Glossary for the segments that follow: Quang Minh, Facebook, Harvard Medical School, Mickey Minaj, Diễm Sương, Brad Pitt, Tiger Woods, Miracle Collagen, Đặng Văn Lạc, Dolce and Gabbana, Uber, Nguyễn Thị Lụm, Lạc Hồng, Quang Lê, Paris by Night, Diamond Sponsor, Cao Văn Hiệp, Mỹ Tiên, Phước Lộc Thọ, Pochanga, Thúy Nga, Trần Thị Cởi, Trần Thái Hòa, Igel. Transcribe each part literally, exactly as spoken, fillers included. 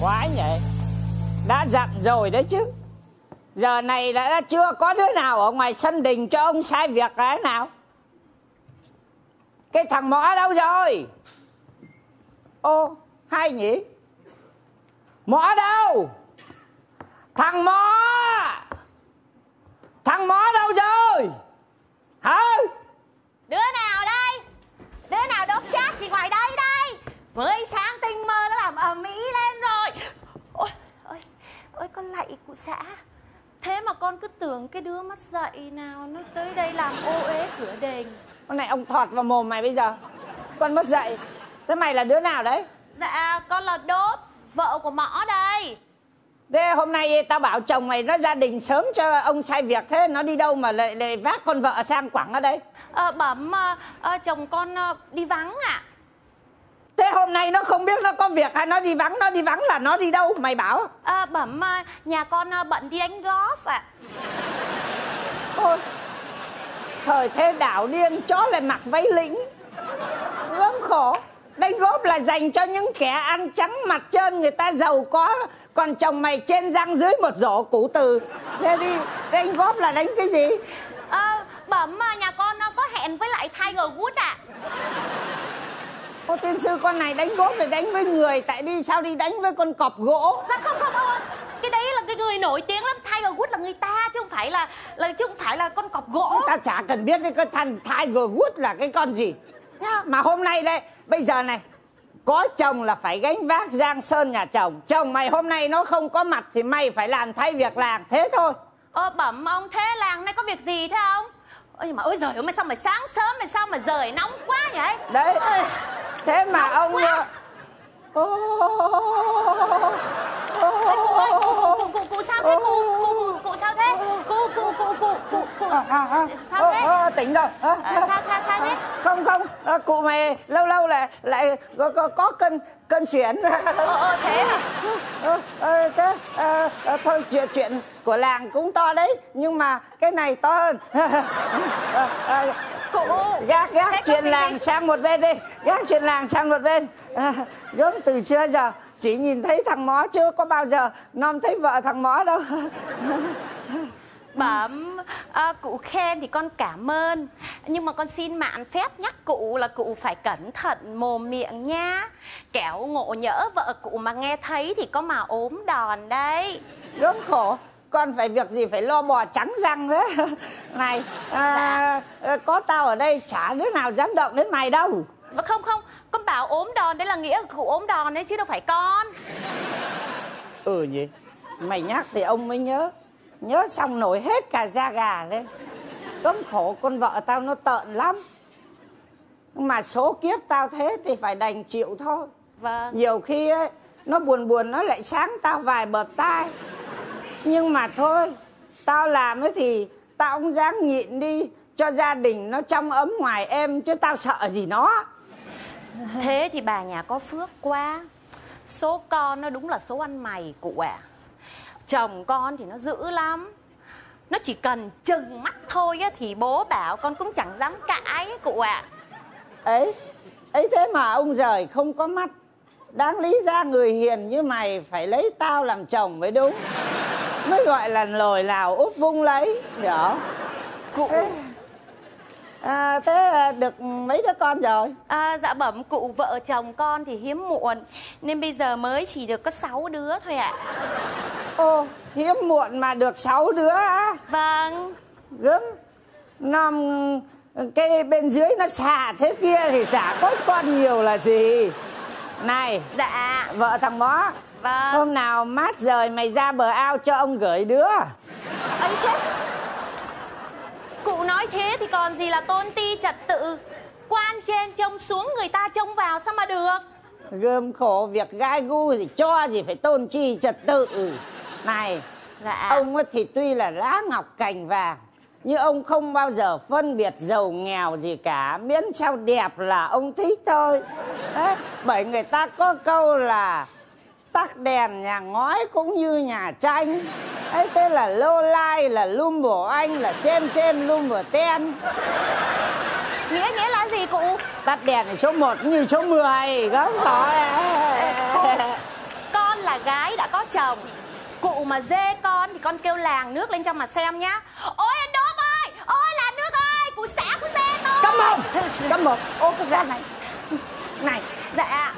khoái vậy. Đã dặn rồi đấy chứ. Giờ này đã chưa có đứa nào ở ngoài sân đình cho ông sai việc cái nào. Cái thằng Mõ đâu rồi? Ô, hay nhỉ? Mõ đâu? Thằng Mõ! Thằng Mõ đâu rồi? Hả? Đứa nào đây? Đứa nào đốt chát thì ngoài đây đây. Với sáng tinh mơ nó làm ầm ĩ lên rồi. Ôi, ôi, ôi con lạy cụ xã. Thế mà con cứ tưởng cái đứa mất dậy nào nó tới đây làm ô uế cửa đền. Con này ông thọt vào mồm mày bây giờ. Con mất dậy. Thế mày là đứa nào đấy? Dạ, con là Đốp, vợ của Mõ đây. Thế hôm nay tao bảo chồng mày nó gia đình sớm cho ông sai việc, thế nó đi đâu mà lại, lại vác con vợ sang Quảng ở đây? À, bẩm à, chồng con đi vắng ạ. À. Thế hôm nay nó không biết nó có việc hay nó đi vắng, nó đi vắng là nó đi đâu mày bảo? À, bẩm nhà con bận đi đánh golf ạ. À. Ôi, thời thế đảo điên, chó lại mặc váy lĩnh. Gớm khổ. Đánh golf là dành cho những kẻ ăn trắng mặt trơn, người ta giàu có. Còn chồng mày trên răng dưới một rổ củ từ. Thế đi, đánh golf là đánh cái gì? À, bẩm nhà con nó có hẹn với lại Tiger Woods ạ. À. Ô tiên sư, con này đánh golf để đánh với người, tại đi sao đi đánh với con cọp gỗ? Không, không, không, không. Cái đấy là cái người nổi tiếng lắm, Tiger Woods là người ta chứ không phải là là chứ không phải là con cọp gỗ. Tao chả cần biết cái thằng Tiger Woods là cái con gì. Mà hôm nay đây, bây giờ này, có chồng là phải gánh vác giang sơn nhà chồng. Chồng mày hôm nay nó không có mặt thì mày phải làm thay việc làng, thế thôi. Ờ bẩm ông, thế làng nay có việc gì thế không? Ôi mà ôi giời ơi, sao mà sáng sớm mà sao mà giời nóng quá vậy? Đấy, ừ. Thế mà nóng ông... Quá. Ô, cụ ơi, cụ, cụ, cụ, cụ, cụ sao thế? Cụ, cụ, cụ, cụ sao thế? Cụ, cụ, cụ, cụ, cụ, cụ sao thế? Tỉnh rồi. Sao thế? Không, không, cụ mày lâu lâu lại lại có cơn cơn chuyển. Ờ, thế à? Thế, thôi chuyện của làng cũng to đấy, nhưng mà cái này to hơn. Cụ gác gác chuyện làng sang một bên đi, gác chuyện làng sang một bên. Gớm từ xưa giờ chỉ nhìn thấy thằng Mõ chưa có bao giờ non thấy vợ thằng Mõ đâu. Bẩm à, cụ khen thì con cảm ơn, nhưng mà con xin mạn phép nhắc cụ là cụ phải cẩn thận mồm miệng nha, kẻo ngộ nhỡ vợ cụ mà nghe thấy thì có mà ốm đòn đấy. Gớm khổ. Con phải việc gì phải lo bò trắng răng đấy. Này à, dạ. Có tao ở đây chả đứa nào dám động đến mày đâu. Mà không không, con bảo ốm đòn đấy là nghĩa cụ ốm đòn đấy chứ đâu phải con. Ừ nhỉ, mày nhắc thì ông mới nhớ. Nhớ xong nổi hết cả da gà lên. Cấm khổ, con vợ tao nó tợn lắm. Mà số kiếp tao thế thì phải đành chịu thôi. Vâng. Nhiều khi ấy, nó buồn buồn nó lại sáng tao vài bợp tai. Nhưng mà thôi, tao làm ấy thì tao cũng dám nhịn đi, cho gia đình nó trong ấm ngoài êm, chứ tao sợ gì nó. Thế thì bà nhà có phước quá. Số con nó đúng là số ăn mày cụ ạ. À. Chồng con thì nó dữ lắm. Nó chỉ cần trừng mắt thôi á, thì bố bảo con cũng chẳng dám cãi ấy, cụ ạ. À. Ấy, ấy thế mà ông giời không có mắt. Đáng lý ra người hiền như mày phải lấy tao làm chồng mới đúng. Mới gọi là lồi lào úp vung lấy. Dạ. Cụ... Ê. À, thế được mấy đứa con rồi? À, dạ bẩm cụ, vợ chồng con thì hiếm muộn nên bây giờ mới chỉ được có sáu đứa thôi ạ. À. Ô, hiếm muộn mà được sáu đứa á? Vâng. Gớm, năm cái bên dưới nó xà thế kia thì chả có con nhiều là gì. Này, dạ vợ thằng Mó. Vâng. Hôm nào mát rời mày ra bờ ao cho ông gửi đứa. Ấy chết. Cụ nói thế thì còn gì là tôn ti trật tự. Quan trên trông xuống, người ta trông vào sao mà được. Gươm khổ, việc gai gu gì cho gì phải tôn chi trật tự. Này dạ. Ông thì tuy là lá ngọc cành vàng, nhưng ông không bao giờ phân biệt giàu nghèo gì cả, miễn sao đẹp là ông thích thôi. Đấy, bởi người ta có câu là tắt đèn nhà ngói cũng như nhà tranh. Ấy thế là lô lai là lum bổ anh, là xem xem lum bổ ten. Nghĩa nghĩa là gì cụ? Tắt đèn thì số một cũng như số mười. Gớm khỏi. Con là gà đã có chồng. Cụ mà dê con thì con kêu làng nước lên trong mà xem nhá. Ôi anh Đốm ơi, ôi là nước ơi, cụ xã của dê tôi. Cảm ơn, cảm ơn. Ô con ra này. Này, dạ.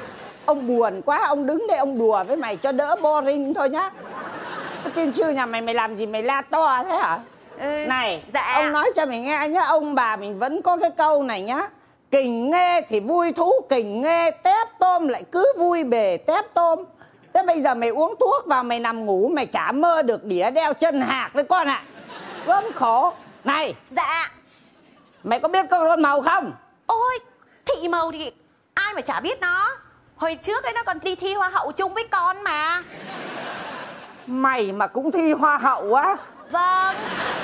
Ông buồn quá, ông đứng đây ông đùa với mày cho đỡ boring thôi nhá. Tiên sư nhà mày, mày làm gì mày la to thế hả? Ừ, này, dạ. Ông nói cho mày nghe nhá, ông bà mình vẫn có cái câu này nhá. Kình nghe thì vui thú, kình nghe tép tôm lại cứ vui bề tép tôm. Thế bây giờ mày uống thuốc vào mày nằm ngủ, mày chả mơ được đĩa đeo chân hạc đấy con ạ. Gớm khổ. Này. Dạ. Mày có biết con rôn màu không? Ôi, thị màu thì ai mà chả biết nó. Hồi trước ấy nó còn đi thi hoa hậu chung với con mà. Mày mà cũng thi hoa hậu á? Vâng,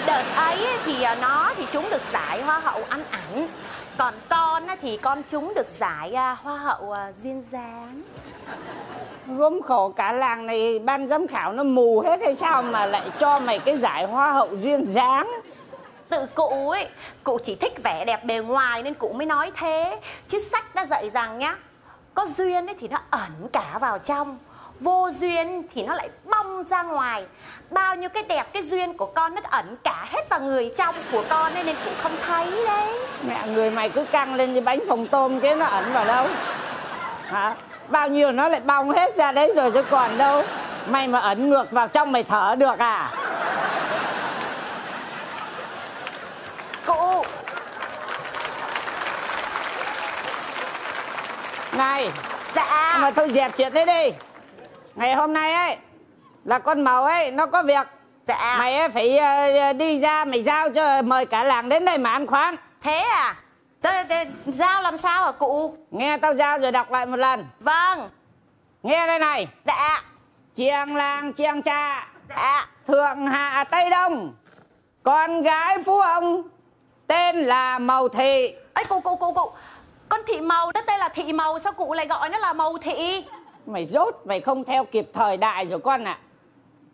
đợt ấy thì nó thì trúng được giải hoa hậu ăn ảnh. Còn con thì con trúng được giải hoa hậu duyên dáng. Gốm khổ, cả làng này ban giám khảo nó mù hết hay sao mà lại cho mày cái giải hoa hậu duyên dáng? Tự cụ ấy, cụ chỉ thích vẻ đẹp bề ngoài nên cụ mới nói thế. Chứ sách đã dạy rằng nhá, có duyên ấy thì nó ẩn cả vào trong, vô duyên thì nó lại bong ra ngoài. Bao nhiêu cái đẹp, cái duyên của con nó ẩn cả hết vào người trong của con ấy, nên cụ không thấy đấy. Mẹ người mày cứ căng lên như bánh phồng tôm thế, nó ẩn vào đâu hả? Bao nhiêu nó lại bong hết ra đấy rồi chứ còn đâu. Mày mà ẩn ngược vào trong mày thở được à? Cụ. Này. Dạ. Mà thôi dẹp chuyện đấy đi. Ngày hôm nay ấy là con Màu ấy nó có việc. Dạ. Mày ấy phải uh, đi ra mày giao cho mời cả làng đến đây mà ăn khoáng. Thế à? Giao làm sao hả cụ? Nghe tao giao rồi đọc lại một lần. Vâng. Nghe đây này. Dạ. Chiêng làng chiêng cha. Dạ. Thượng hạ Tây Đông, con gái phú ông tên là Màu Thị. Ấy cụ cụ cụ cụ, con Thị Màu đó tên là Thị Màu, sao cụ lại gọi nó là Màu Thị? Mày dốt, mày không theo kịp thời đại rồi con ạ. À.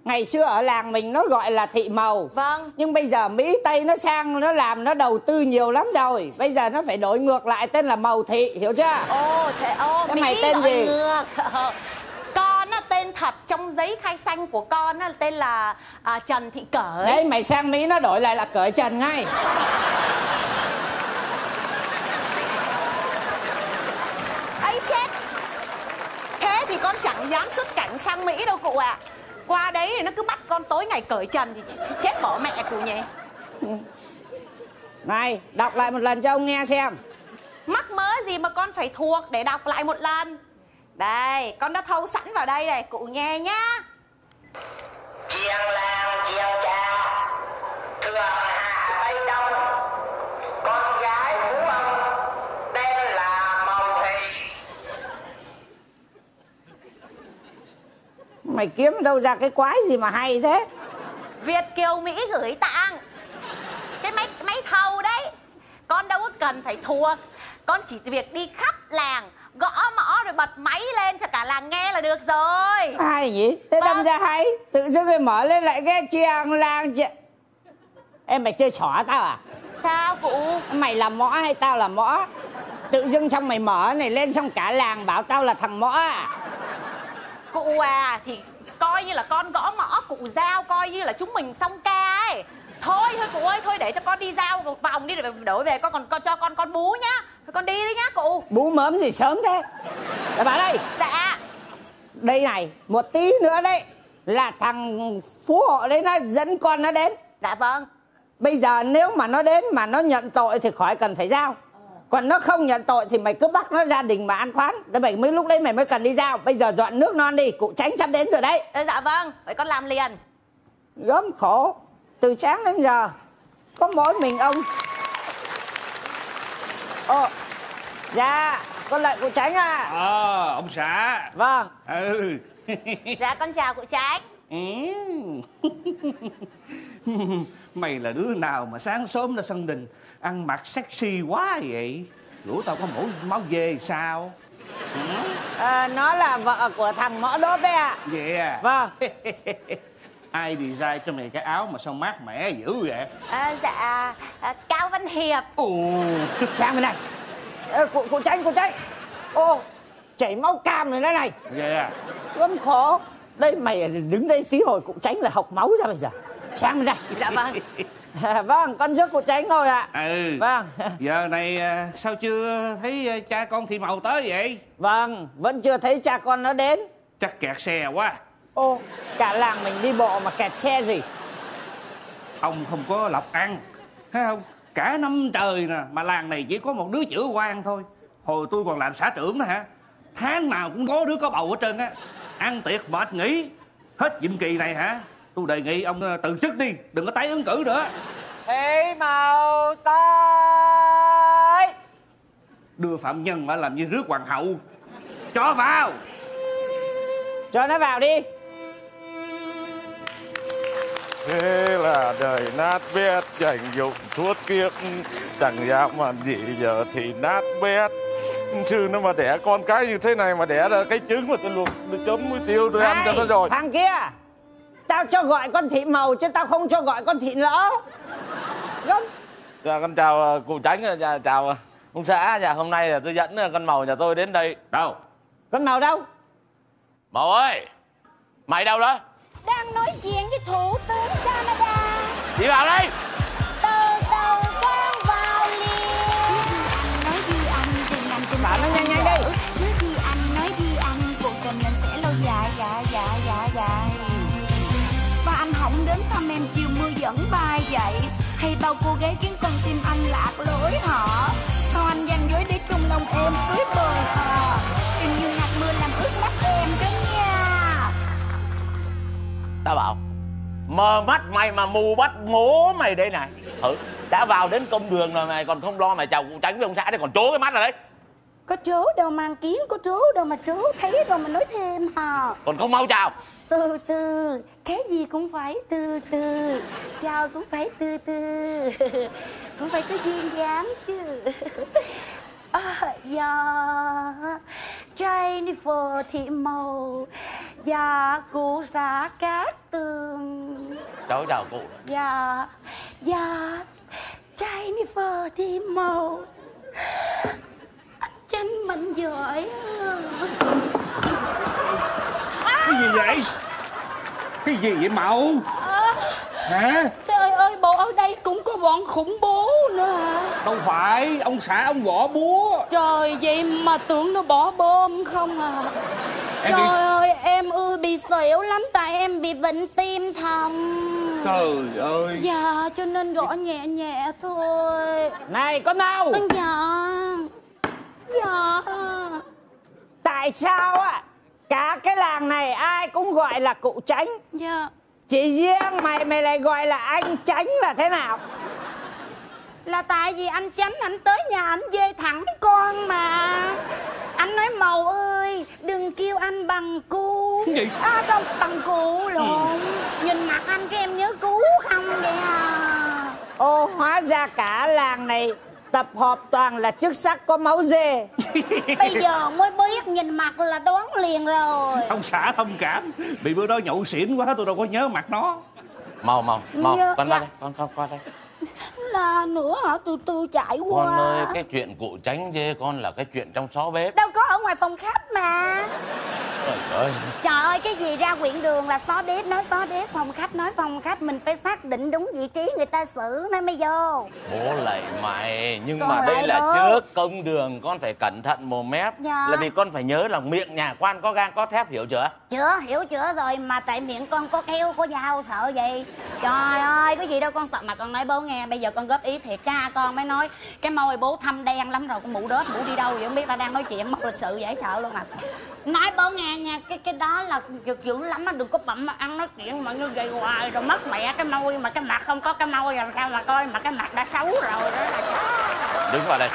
Ngày xưa ở làng mình nó gọi là Thị Màu. Vâng. Nhưng bây giờ Mỹ Tây nó sang, nó làm, nó đầu tư nhiều lắm rồi. Bây giờ nó phải đổi ngược lại tên là Màu Thị, hiểu chưa? Ồ, thế, ồ, thế Mỹ mày tên gì? Ngược. Con á, tên thật trong giấy khai sinh của con á, tên là à, Trần Thị Cởi. Đấy, mày sang Mỹ nó đổi lại là Cởi Trần ngay. Ấy chết. Thế thì con chẳng dám xuất cảnh sang Mỹ đâu cụ ạ. À. Qua đấy thì nó cứ bắt con tối ngày cởi trần thì chết bỏ mẹ cụ nhỉ. Này, đọc lại một lần cho ông nghe xem. Mắc mớ gì mà con phải thuộc để đọc lại một lần. Đây, con đã thâu sẵn vào đây này, cụ nghe nhá. Chiêng làng chiêng cha, thượng hạ Tây Đông, con gái phú ông tên là Màu Thị. Mày kiếm đâu ra cái quái gì mà hay thế? Việt kiều Mỹ gửi tặng. Cái máy, máy thầu đấy. Con đâu có cần phải thuộc. Con chỉ việc đi khắp làng, gõ mõ rồi bật máy lên cho cả làng nghe là được rồi. Hay nhỉ? Thế vâng. Đâm ra hay. Tự dưng người mở lên lại nghe chiêng làng chị... Em mày chơi xỏ tao à? Sao cụ? Mày là mõ hay tao là mõ? Tự dưng xong mày mở này lên xong cả làng bảo tao là thằng mõ à? Cụ à, thì coi như là con gõ mõ, cụ giao coi như là chúng mình xong ca ấy. Thôi thôi cụ ơi, thôi để cho con đi giao một vòng đi rồi đổi về con còn con, cho con con bú nhá. Thôi con đi đấy nhá cụ. Bú mớm gì sớm thế? Để bà đây. Dạ. Đây này, một tí nữa đấy là thằng phú hộ đấy nó dẫn con nó đến. Dạ vâng. Bây giờ nếu mà nó đến mà nó nhận tội thì khỏi cần phải giao. Còn nó không nhận tội thì mày cứ bắt nó gia đình mà ăn khoán. Để mày mới lúc đấy mày mới cần đi giao. Bây giờ dọn nước non đi, cụ tránh sắp đến rồi đấy. Dạ vâng, vậy con làm liền. Gớm khổ, từ sáng đến giờ có mỗi mình ông. Ồ, dạ, con lại cụ Tránh à. Ờ, ông xã. Vâng. Ừ. Dạ, con chào cụ Tránh. Ừ. Mày là đứa nào mà sáng sớm ra sân đình ăn mặc sexy quá vậy? Lũ tao có mẫu máu dê sao? Ừ. À, nó là vợ của thằng Mõ Đốp đấy ạ. À. Vậy à? Vâng. Ai design cho mày cái áo mà sao mát mẻ dữ vậy? À, dạ, à, Cao Văn Hiệp. Ồ, sang bên này. À, cụ, cụ Tránh, cụ Tránh. Ô, chảy máu cam rồi đây này. Vậy à? Gớm khổ. Đây mày đứng đây tí hồi cụ Tránh là học máu ra bây giờ. Sang đây. Dạ vâng. À, vâng, con rước cụ Tránh thôi ạ. À. Ừ. Vâng. Giờ này sao chưa thấy cha con Thị Mậu tới vậy? Vâng, vẫn chưa thấy cha con nó đến. Chắc kẹt xe quá. Ô, cả làng mình đi bộ mà kẹt xe gì. Ông không có lộc ăn, thấy không? Cả năm trời nè, mà làng này chỉ có một đứa chữa quan thôi. Hồi tôi còn làm xã trưởng đó hả? Tháng nào cũng có đứa có bầu ở trên á. Ăn tiệc mệt nghỉ. Hết nhiệm kỳ này hả? Tôi đề nghị ông từ chức đi, đừng có tái ứng cử nữa. Thị Mậu tới. Đưa phạm nhân mà làm như rước hoàng hậu. Cho vào. Cho nó vào đi. Thế là đời nát bét, chẳng dụng suốt kiếp, chẳng dám làm gì giờ thì nát bét. Chứ nó mà đẻ con cái như thế này mà đẻ ra cái trứng mà tôi luộc, tôi chấm muối tiêu tôi ăn cho nó rồi. Thằng kia, tao cho gọi con Thị Màu chứ tao không cho gọi con Thị Lỡ. Đúng. Dạ con chào cụ Tránh, chào ông xã. Dạ hôm nay là tôi dẫn con Màu nhà tôi đến đây. Đâu? Con Màu đâu? Màu ơi, mày đâu đó? Đang nói chuyện với thủ tướng Canada. Chị vào đây. Từ đầu con vào liền. Nói đi anh, đừng làm tình. Bảo nó nhanh nhanh đi. Nói đi anh, nói đi anh, cuộc tình mình sẽ lâu dài, dài, dài, dài, dài. Và anh không đến thăm em chiều mưa vẫn bay dậy. Hay bao cô gái khiến con tim anh lạc lối họ. Sao anh gian dối để trong lòng em suối bời hò. Tình như hạt mưa làm ướt mắt em đó nha. Tao bảo mờ mắt mày mà mù bắt mố mày đây này. Ừ, đã vào đến công đường rồi mày còn không lo, mày chào cụ Tránh với ông xã đây còn trố cái mắt rồi đấy. Có trố đâu, mang kiến có trố đâu mà trố, thấy rồi mà nói thêm hả? Còn không mau chào. Từ từ, cái gì cũng phải từ từ, chào cũng phải từ từ. Cũng phải có duyên dáng chứ. Dạ Jennifer Thị Màu. Dạ cụ xã Cát Tường. Cháu chào cụ. Dạ. Dạ Jennifer Thị Màu. Anh Chanh mạnh giỏi. Cái gì vậy? Cái gì vậy Mậu? À, hả? Trời ơi, bộ ở đây cũng có bọn khủng bố nữa hả? Đâu phải, ông xã ông gõ búa. Trời, vậy mà tưởng nó bỏ bom không à. Em Trời bị... ơi, em ư bị xỉu lắm tại em bị bệnh tim thầm. Trời ơi. Dạ, cho nên gõ nhẹ nhẹ thôi. Này, có nào? Dạ. Dạ. Tại sao ạ? À? Cả cái làng này ai cũng gọi là cụ Tránh. Dạ. Chỉ riêng mày mày lại gọi là anh Tránh là thế nào? Là tại vì anh Tránh anh tới nhà anh dê thẳng con mà. Anh nói Màu ơi, đừng kêu anh bằng cu. Gì? À đâu, bằng cụ lộn. Nhìn mặt anh cái em nhớ cú không vậy à? Ô, hóa ra cả làng này tập họp toàn là chức sắc có máu dê. Bây giờ mới biết, nhìn mặt là đoán liền rồi. Ông xã thông cảm, bị bữa đó nhậu xỉn quá tôi đâu có nhớ mặt nó. Màu Màu Màu dạ, con dạ. Ra đây, con không qua đây. Là nữa hả? Từ từ chạy qua. Con ơi, cái chuyện cụ Tránh dê con là cái chuyện trong xó bếp. Đâu có, ở ngoài phòng khách mà. Trời ơi. Trời ơi, cái gì ra quyện đường là xó bếp, nói xó bếp, phòng khách nói phòng khách. Mình phải xác định đúng vị trí người ta xử nó mới vô. Bố lạy mày, nhưng còn mà đây được. Là trước công đường con phải cẩn thận mồm mép dạ. Là vì con phải nhớ là miệng nhà quan có gan có thép, hiểu chưa? Chưa, hiểu chưa rồi mà tại miệng con có keo, có dao sợ gì. Trời ơi, có gì đâu con sợ mà con nói bố nghe. Bây giờ con góp ý thiệt, cha con mới nói cái môi bố thâm đen lắm rồi, con mụ đớp mụ đi đâu vậy không biết, ta đang nói chuyện mất lịch sự dễ sợ luôn à. Nói bố nghe nha, cái cái đó là giật dữ lắm á, đừng có bậm mà ăn nói chuyện mà như vậy hoài rồi mất mẹ cái môi, mà cái mặt không có cái môi làm sao mà coi, mà cái mặt đã xấu rồi đó. Đứng vào đây,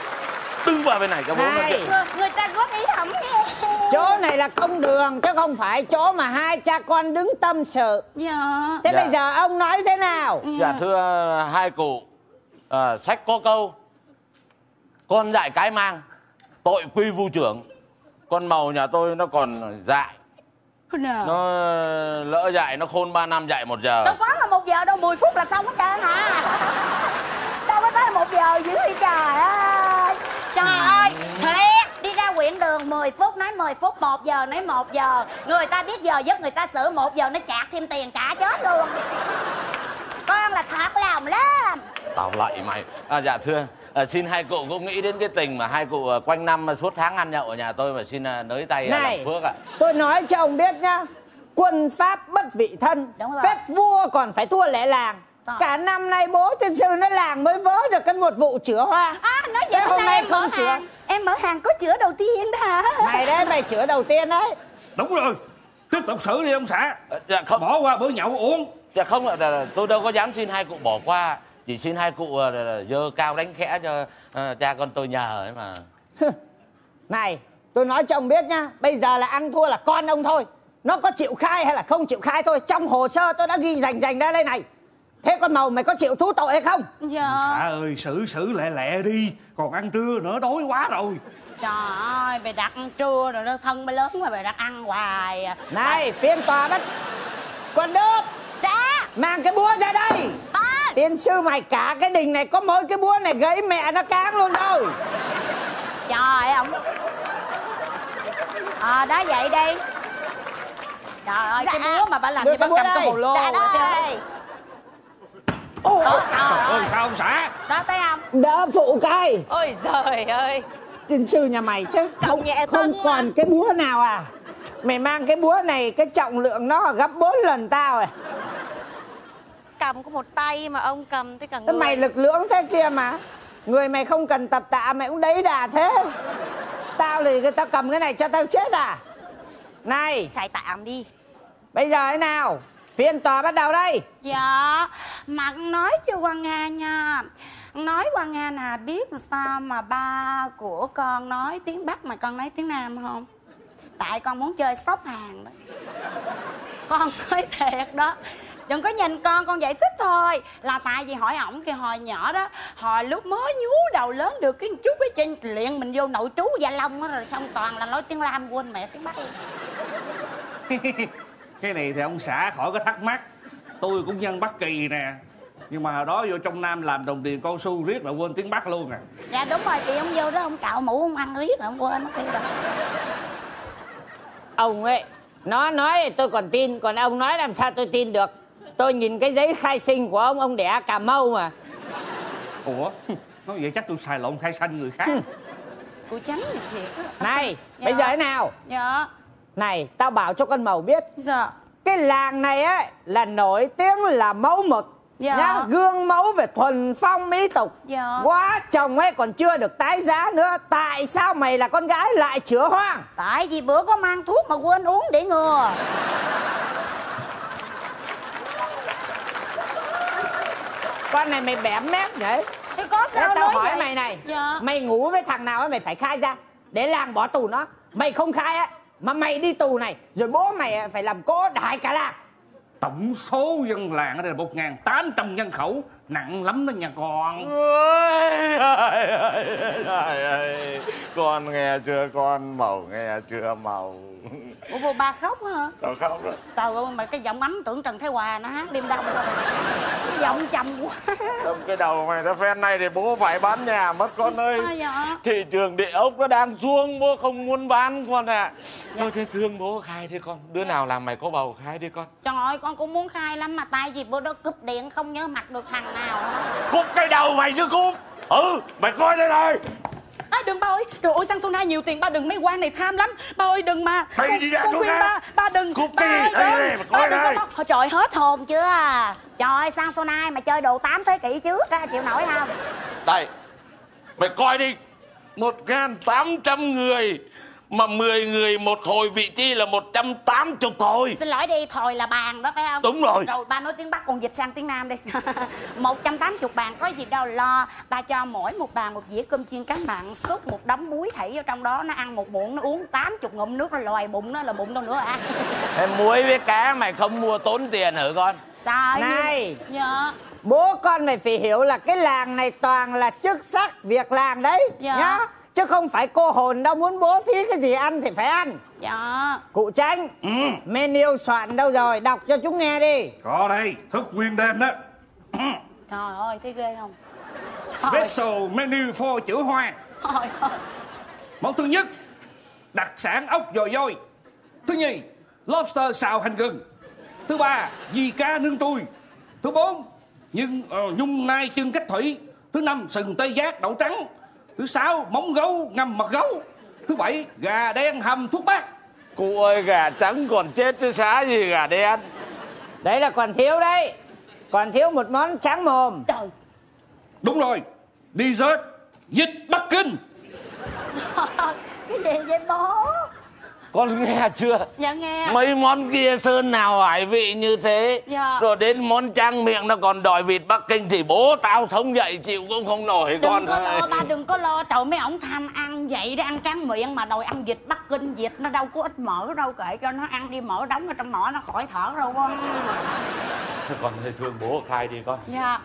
đứng vào bên này cho bố nói chuyện. Người, người ta góp ý thẩm nghe. Chỗ này là công đường chứ không phải chỗ mà hai cha con đứng tâm sự. Dạ. Thế dạ. Bây giờ ông nói thế nào? Dạ thưa hai cụ, à, sách có câu con dạy cái mang tội quy vu trưởng. Con Màu nhà tôi nó còn dại nào? Nó lỡ dạy nó khôn ba năm dạy một giờ. Đâu có là một giờ đâu, mười phút là xong hết trơn à. Đâu có tới một giờ dữ vậy trời ơi. Trời ơi, thiệt, đi ra quyện đường mười phút, nói mười phút, một giờ, nói một giờ. Người ta biết giờ giúp người ta sửa, một giờ nó chạc thêm tiền cả chết luôn. Con là thật lòng lắm. Tao lạy mày. À, dạ thưa, à, xin hai cụ cũng nghĩ đến cái tình mà hai cụ à, quanh năm suốt tháng ăn nhậu ở nhà tôi mà xin à, nới tay này, à, làm Phước ạ. À. Tôi nói cho ông biết nhá, quân Pháp bất vị thân, phép vua còn phải thua lễ làng. Đó. Cả năm nay bố tiên sư nó làng mới vớ được cái một vụ chữa hoa. À, nói vậy hôm nay em không chữa. Em mở hàng có chữa đầu tiên đó hả? Mày đấy, mày chữa đầu tiên đấy. Đúng rồi, tiếp tục xử đi ông xã. À, dạ không. Bỏ qua bữa nhậu uống. Dạ không ạ, à, tôi đâu có dám xin hai cụ bỏ qua. Chỉ xin hai cụ dơ à, cao đánh khẽ cho à, cha con tôi nhờ ấy mà. Này, tôi nói cho ông biết nhá, bây giờ là ăn thua là con ông thôi. Nó có chịu khai hay là không chịu khai thôi. Trong hồ sơ tôi đã ghi rành rành ra đây này. Thế con Màu mày có chịu thú tội hay không? Dạ. Xã ơi, xử xử lẹ lẹ đi, còn ăn trưa nữa, đói quá rồi. Trời ơi, mày đặt trưa rồi, nó thân mới lớn mà mày đặt ăn hoài. Này, phiên tòa bắt con Đức. Dạ. Mang cái búa ra đây. Bà. Tiên sư mày cả cái đình này có mỗi cái búa này gãy mẹ nó cán luôn đâu. Trời ông. Ờ, à, đó vậy đi. Trời ơi, dạ. Cái búa mà bà làm như bà cầm cái hồ lô. Dạ đây. Ôi, ôi, ôi, ôi sao ông xã? Đó tay ông. Đỡ phụ cay. Ôi giời ơi. Tiên sư nhà mày chứ không, nhẹ không còn mà. Cái búa nào à? Mày mang cái búa này, cái trọng lượng nó gấp bốn lần tao rồi. Cầm có một tay mà ông cầm tới cả người. Mày lực lưỡng thế kia mà. Người mày không cần tập tạ mày cũng đấy đà thế. Tao thì tao cầm cái này cho tao chết à? Này, xài tạm đi. Bây giờ thế nào? Phiên tòa bắt đầu đây. Dạ, mà nói chứ Quang Nga nha. Nói Quang Nga là biết sao mà ba của con nói tiếng Bắc mà con nói tiếng Nam không? Tại con muốn chơi sóc hàng đó. Con nói thiệt đó. Đừng có nhìn con, con giải thích thôi. Là tại vì hỏi ổng kìa, hồi nhỏ đó, hồi lúc mới nhú đầu lớn được cái chút cái trên liền mình vô nội trú Gia Long đó, rồi xong toàn là nói tiếng Lam quên mẹ tiếng Bắc. Cái này thì ông xã khỏi có thắc mắc. Tôi cũng dân Bắc Kỳ nè. Nhưng mà hồi đó vô trong Nam làm đồng tiền cao su riết là quên tiếng Bắc luôn à. Dạ đúng rồi, thì ông vô đó ông cạo mũ ông ăn riết là ông quên mất tiêu rồi. Ông ấy, nó nói tôi còn tin, còn ông nói làm sao tôi tin được. Tôi nhìn cái giấy khai sinh của ông, ông đẻ Cà Mau mà. Ủa, nói vậy chắc tôi xài lộn khai sinh người khác. Cô trắng thì thiệt đó. Này, dạ. Bây giờ thế nào? Dạ. Này, tao bảo cho con Màu biết. Dạ. Cái làng này ấy là nổi tiếng là mẫu mực. Dạ. Nhá, gương mẫu về thuần phong mỹ tục. Dạ. Quá chồng ấy còn chưa được tái giá nữa. Tại sao mày là con gái lại chữa hoang? Tại vì bữa có mang thuốc mà quên uống để ngừa. Con này mày bẻm mép vậy. Thế có sao nói tao hỏi vậy? Mày này. Dạ. Mày ngủ với thằng nào ấy mày phải khai ra. Để làng bỏ tù nó. Mày không khai á mà mày đi tù này. Rồi bố mày phải làm cố đại cả làng. Tổng số dân làng ở đây là một nghìn tám trăm nhân khẩu. Nặng lắm đó nhà con. Con nghe chưa con? Màu nghe chưa Màu? Ủa vô ba khóc hả? Tao khóc rồi. Tao ơi mà cái giọng ấm tưởng Trần Thái Hòa nó hát đêm đông rồi. Cái giọng trầm quá. Trong cái đầu mày nó phen này thì bố phải bán nhà mất con ơi. Dạ? Thị trường địa ốc nó đang xuống bố không muốn bán con ạ. À. Dạ. Thôi thế thương bố khai đi con. Đứa dạ. Nào làm mày có bầu khai đi con. Trời ơi con cũng muốn khai lắm mà tại vì bữa đó cúp điện không nhớ mặt được thằng nào. Cúp cái đầu mày chứ cúp. Ừ mày coi đây này. Á à, đừng ba ơi, trời ơi sang Sona nhiều tiền ba đừng, mấy quan này tham lắm. Ba ơi đừng mà. Mày đi ra chỗ ba, ba đừng. Cúp cái gì? Đây đây mà coi đây. Trời hết hồn chưa? Trời sang Sona mà chơi đồ tám thế kỷ trước á, chịu nổi không? Đây. Mày coi đi. một nghìn tám trăm người mà mười người một hồi vị trí là một trăm tám mươi thôi. Xin lỗi đi, thôi là bàn đó phải không? Đúng rồi. Rồi ba nói tiếng Bắc còn dịch sang tiếng Nam đi. một trăm tám mươi bàn có gì đâu lo. Ba cho mỗi một bàn một dĩa cơm chiên cá mặn, xúc một đống muối thảy ở trong đó, nó ăn một muỗng nó uống tám mươi ngụm nước nó lòi bụng nó là bụng đâu nữa à. Em muối với cá mày không mua tốn tiền hả con? Sao? Này. Dạ. Bố con mày phải hiểu là cái làng này toàn là chức sắc việc làm đấy. Dạ. Nhá. Chứ không phải cô hồn đâu, muốn bố thí cái gì ăn thì phải ăn. Dạ. Cụ Tránh, ừ. Menu soạn đâu rồi, đọc cho chúng nghe đi. Có đây, thức nguyên đêm đó. Trời ơi, thấy ghê không? Trời. Special menu for chữa hoa. Món thứ nhất đặc sản ốc dồi dôi. Thứ nhì, lobster xào hành gừng. Thứ ba, dì cá nướng tươi. Thứ bốn, nhưng uh, nhung nai chân cách thủy. Thứ năm, sừng tê giác đậu trắng. Thứ sáu, móng gấu ngâm mật gấu. Thứ bảy, gà đen hầm thuốc bắc. Cô ơi, gà trắng còn chết chứ xá gì gà đen. Đấy là còn thiếu đấy. Còn thiếu một món trắng mồm. Trời. Đúng rồi, dessert vịt Bắc Kinh. Cái gì vậy bố? Con nghe chưa? Dạ nghe. Mấy món kia sơn nào hải vị như thế. Dạ. Rồi đến món trang miệng nó còn đòi vịt Bắc Kinh thì bố tao sống dậy chịu cũng không nổi. Đừng con có ơi. Lo ba đừng có lo. Trời, mấy ổng tham ăn vậy đó, ăn tráng miệng mà đòi ăn vịt Bắc Kinh. Vịt nó đâu có ít mỡ đâu, kệ cho nó ăn đi, mỡ đóng ở trong mỏ nó khỏi thở đâu con. Con hơi thương bố khai đi con. Dạ.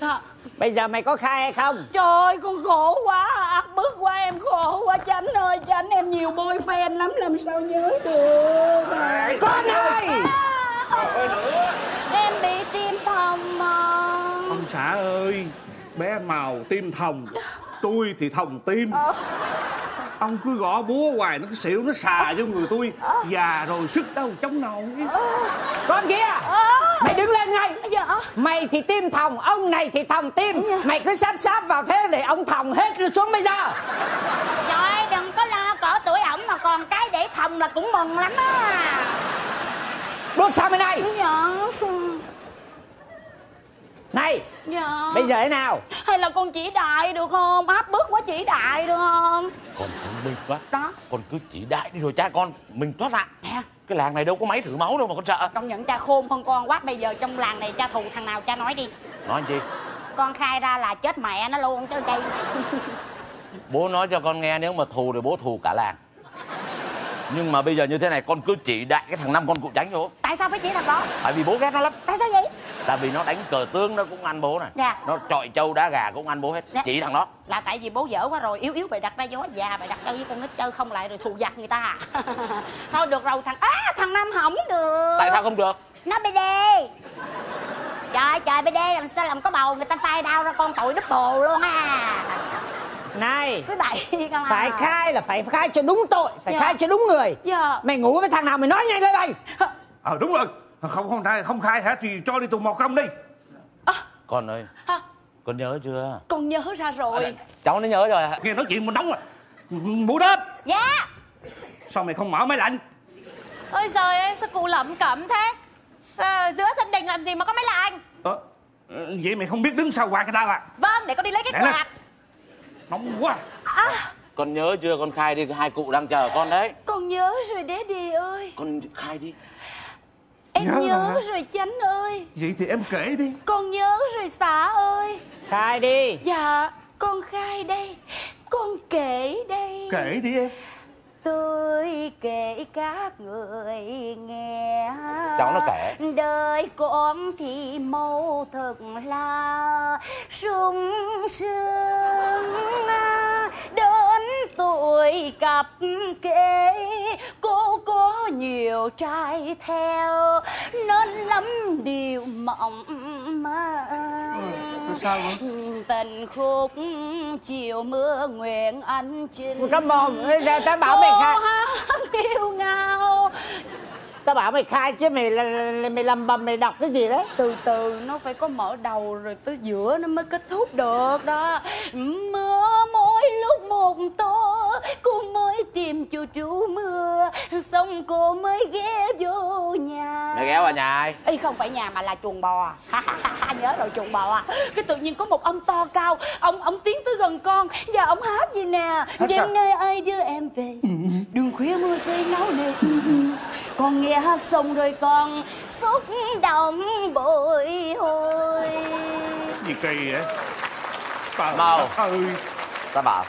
Dạ. Bây giờ mày có khai hay không? Trời ơi, con khổ quá à, bức quá, em khổ quá. Chánh ơi, Chánh em nhiều boy fan lắm, làm sao nhớ được à, con ơi à, ơi nữa. Em bị tim thòng mà. Ông xã ơi, bé màu tim thòng, tôi thì thòng tim à. Ông cứ gõ búa hoài, nó cứ xỉu, nó xà vô người tôi à. Già rồi sức đâu chống nổi à. Con kia à. Mày đứng lên ngay. Dạ. Mày thì tim thòng, ông này thì thòng tim. Dạ. Mày cứ sáp sáp vào thế để ông thòng hết rồi xuống bây giờ. Trời, đừng có lo, cỡ tuổi ổng mà còn cái để thòng là cũng mừng lắm á. Bước sang bên này. Dạ. Này. Dạ. Bây giờ thế nào? Hay là con chỉ đại được không? Áp bức quá, chỉ đại được không? Con thông minh quá. Đó. Con cứ chỉ đại đi rồi cha con mình thoát ra. Nè. Cái làng này đâu có máy thử máu đâu mà con sợ. Công nhận cha khôn hơn con quá. Bây giờ trong làng này cha thù thằng nào cha nói đi. Nói gì? Con khai ra là chết mẹ nó luôn chứ đây. Bố nói cho con nghe, nếu mà thù thì bố thù cả làng. Nhưng mà bây giờ như thế này, con cứ chỉ đại cái thằng Năm con cụ tránh vô. Tại sao phải chỉ thằng đó? Tại vì bố ghét nó lắm. Tại sao vậy? Tại vì nó đánh cờ tướng nó cũng ăn bố này. Dạ. Nó chọi trâu đá gà cũng ăn bố hết. Dạ. Chỉ thằng đó. Là tại vì bố dở quá rồi, yếu yếu bày đặt ra gió già, bày đặt ra với con nít chơi không lại rồi thù giặc người ta. Thôi được rồi thằng... Á, à, thằng Năm hỏng được. Tại sao không được? Nó bê đê. Trời trời, bê đê làm sao làm có bầu, người ta phai đau ra con tội đứt bồ luôn à. Này, phải khai là phải khai cho đúng tội, phải dạ. khai cho đúng người. Dạ. Mày ngủ với thằng nào mày nói nhanh lên mày. Ờ à, đúng rồi, không không khai không khai hả thì cho đi tù một công đi. À. Con ơi, à. Con nhớ chưa? Con nhớ ra rồi. À, cháu nó nhớ rồi. Nghe nói chuyện mình nóng rồi, mũ đớp. Dạ. Sao mày không mở máy lạnh? Ôi giời ơi, sao cụ lẩm cẩm thế? À, giữa sân đình làm gì mà có máy lạnh? À, vậy mày không biết đứng sau quạt người ta à? Vâng, để con đi lấy cái quạt. Nóng quá à. Con nhớ chưa? Con khai đi, hai cụ đang chờ con đấy. Con nhớ rồi Daddy ơi. Con khai đi. Em nhớ, nhớ rồi Chánh ơi. Vậy thì em kể đi. Con nhớ rồi xã ơi. Khai đi. Dạ, con khai đây. Con kể đây. Kể đi em. Tôi kể các người nghe. Cháu nó kể. Đời con thì mâu thật là sung sướng. Đến tuổi cặp kê, cô có nhiều trai theo, nên lắm điều mộng mơ. Sao vậy? Tình khúc chiều mưa nguyện anh chinh. Cấm mồm, bây giờ tao bảo mày khai. Yêu ngao. Tao bảo mày khai chứ mày mày lầm bầm mày đọc cái gì đấy? Từ từ nó phải có mở đầu rồi tới giữa nó mới kết thúc được đó. Mưa mỗi lúc một to, cô mới tìm cho chú mưa, xong cô mới ghé vô nhà. Mày ghé vào nhà ai? Ý không phải nhà mà là chuồng bò. Nhớ rồi, chuồng bò. Cái tự nhiên có một ông to cao, ông ông tiến tới gần con và ông hát gì nè. Đêm nay ai đưa em về? Đường khuya mưa rơi náo nề. Con nghe hát xong rồi con xúc động bồi hồi. Gì kỳ vậy? Màu ta bảo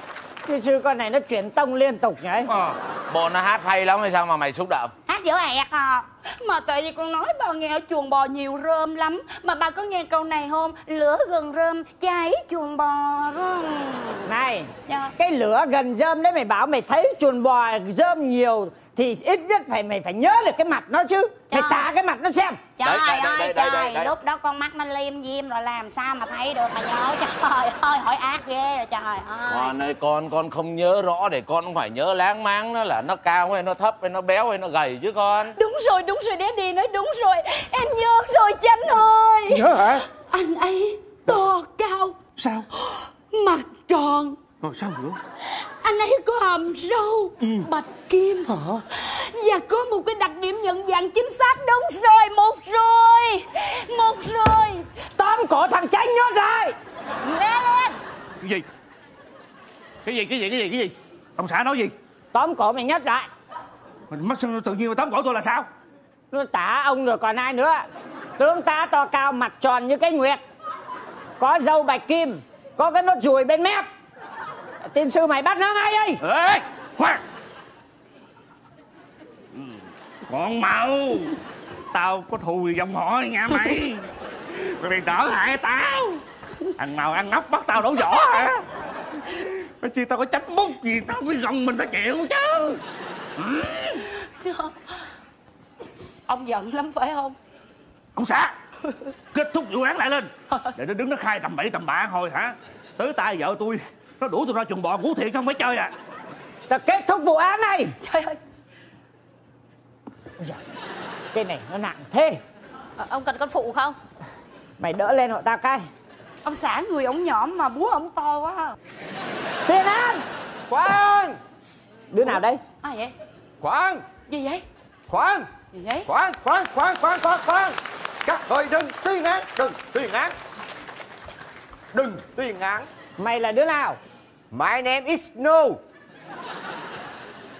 cái sư con này nó chuyển tông liên tục nhỉ? Ờ. Bộ nó hát hay lắm hay sao mà mày xúc động? Hát dữ ẹc à. Mà tại vì con nói bà nghe ở chuồng bò nhiều rơm lắm. Mà bà có nghe câu này không? Lửa gần rơm cháy chuồng bò rơm. Này dạ. Cái lửa gần rơm đấy, mày bảo mày thấy chuồng bò rơm nhiều thì ít nhất phải mày phải nhớ được cái mặt nó chứ. Trời. Mày tả cái mặt nó xem. Trời đấy, đấy, ơi, đấy, trời, đấy, đấy. Lúc đó con mắt nó liêm diêm rồi làm sao mà thấy được mà nhớ. Trời ơi, hỏi ác ghê rồi trời ơi. Con ơi, con con không nhớ rõ để con cũng phải nhớ láng máng nó là nó cao hay nó thấp hay nó béo hay nó gầy chứ con. Đúng rồi, đúng rồi, Daddy nói đúng rồi. Em nhớ rồi Chánh ơi. Nhớ hả? Anh ấy to cao. Sao? Mặt tròn. Rồi sao nữa? Anh ấy có hàm râu ừ. bạch kim. Hả? Và có một cái đặc điểm nhận dạng chính xác. Đúng rồi, một rồi. Một rồi. Tóm cổ thằng Chánh nhốt lại. Nghe lên. Cái gì? Cái gì, cái gì, cái gì, cái gì? Ông xã nói gì? Tóm cổ mày nhốt lại. Mình mắc tự nhiên mà tóm cổ tôi là sao? Nó tả ông rồi còn ai nữa. Tướng tá to cao, mặt tròn như cái nguyệt, có râu bạch kim, có cái nốt ruồi bên mép. Tiên sư mày bắt nó ngay đi. Ê, khoan. Còn mau. Tao có thù dòng họ nhà mày. Mày bị đỡ hại tao. Ăn màu ăn ngốc bắt tao đổ vỏ hả? Nói chi tao có chấm bút gì tao mới lòng mình tao chịu chứ. Ừ. Ông giận lắm phải không? Ông xã, kết thúc vụ án lại lên. Để nó đứng nó khai tầm bậy tầm bạ hồi hả? Tới tay vợ tôi, nó đuổi tôi ra chuồng bò ngủ thiệt không phải chơi à. Ta kết thúc vụ án này. Trời ơi. Ôi giời, cái này nó nặng thế. À, ông cần con phụ không? Mày đỡ lên hộ tao cái. Ông xã người ổng nhõm mà búa ổng to quá. Tiền An, Quang. Đứa nào đây? Ai vậy? Quang. Gì vậy? Quang. Gì vậy? Quang, Quang, Quang, Quang, Quang, Quang. Các người đừng tuyên án, đừng tuyên án. Đừng tuyên án. Mày là đứa nào? My name is No.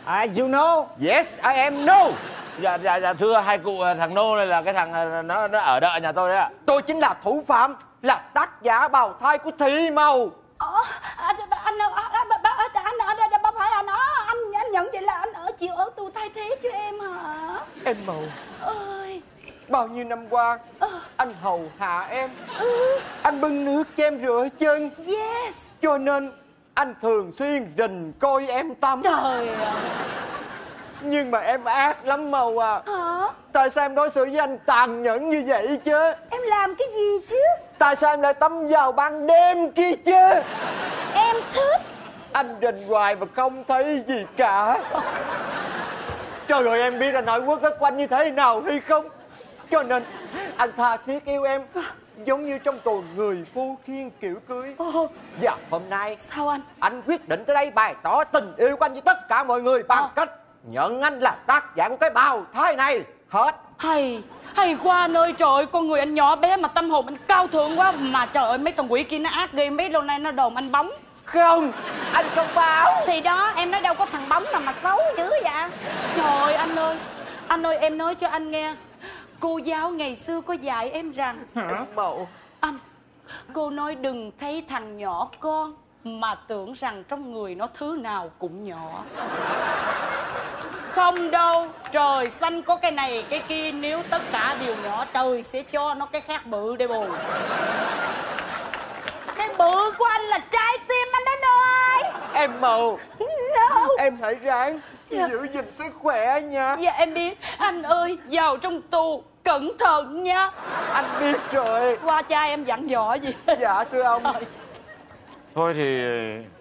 I you know? Yes, I am No. Dạ, dạ, dạ thưa hai cụ, thằng No này là cái thằng nó, nó ở đợi nhà tôi đấy ạ. Tôi chính là thủ phạm, là tác giả bào thai của Thị Màu. Ủa, anh, anh, anh, anh, anh ở đây, không phải là nó, anh, anh nhận vậy là anh ở chịu ở tù thay thế cho em hả? Em Màu. Ôi. Bao nhiêu năm qua, ờ. anh hầu hạ em, ừ. anh bưng nước cho em rửa chân. Yes. Cho nên anh thường xuyên rình coi em tắm. Trời ơi. Nhưng mà em ác lắm Màu à. Hả? Tại sao em đối xử với anh tàn nhẫn như vậy chứ? Em làm cái gì chứ? Tại sao em lại tắm vào ban đêm kia chứ? Em thích. Anh rình hoài mà không thấy gì cả. Trời ơi, em biết là nội quốc nó quanh như thế nào hay không? Cho nên anh tha thiết yêu em giống như trong tuần người phu khiên kiểu cưới. Ồ. Và hôm nay sao anh anh quyết định tới đây bày tỏ tình yêu của anh với tất cả mọi người bằng Ồ. cách nhận anh là tác giả của cái bào thai này hết. Hay hay quá anh ơi, trời ơi, con người anh nhỏ bé mà tâm hồn anh cao thượng quá. Mà trời ơi, mấy con quỷ kia nó ác ghê, mấy lâu nay nó đồn anh bóng. Không, anh không báo. Thì đó, em nói đâu có thằng bóng nào mà xấu dữ vậy. Trời anh ơi, anh ơi, em nói cho anh nghe. Cô giáo ngày xưa có dạy em rằng hả? Mậu. Anh, cô nói đừng thấy thằng nhỏ con mà tưởng rằng trong người nó thứ nào cũng nhỏ. Không đâu, trời xanh có cái này cái kia. Nếu tất cả đều nhỏ, trời sẽ cho nó cái khác bự để bù. Cái bự của anh là trái tim anh đến ơi. Em Mậu, no. Em hãy ráng dạ. giữ gìn sức khỏe nha. Dạ em biết. Anh ơi, vào trong tù cẩn thận nha. Anh biết rồi. Qua cha em dặn dò gì? Dạ thưa ông. Thôi. Thôi thì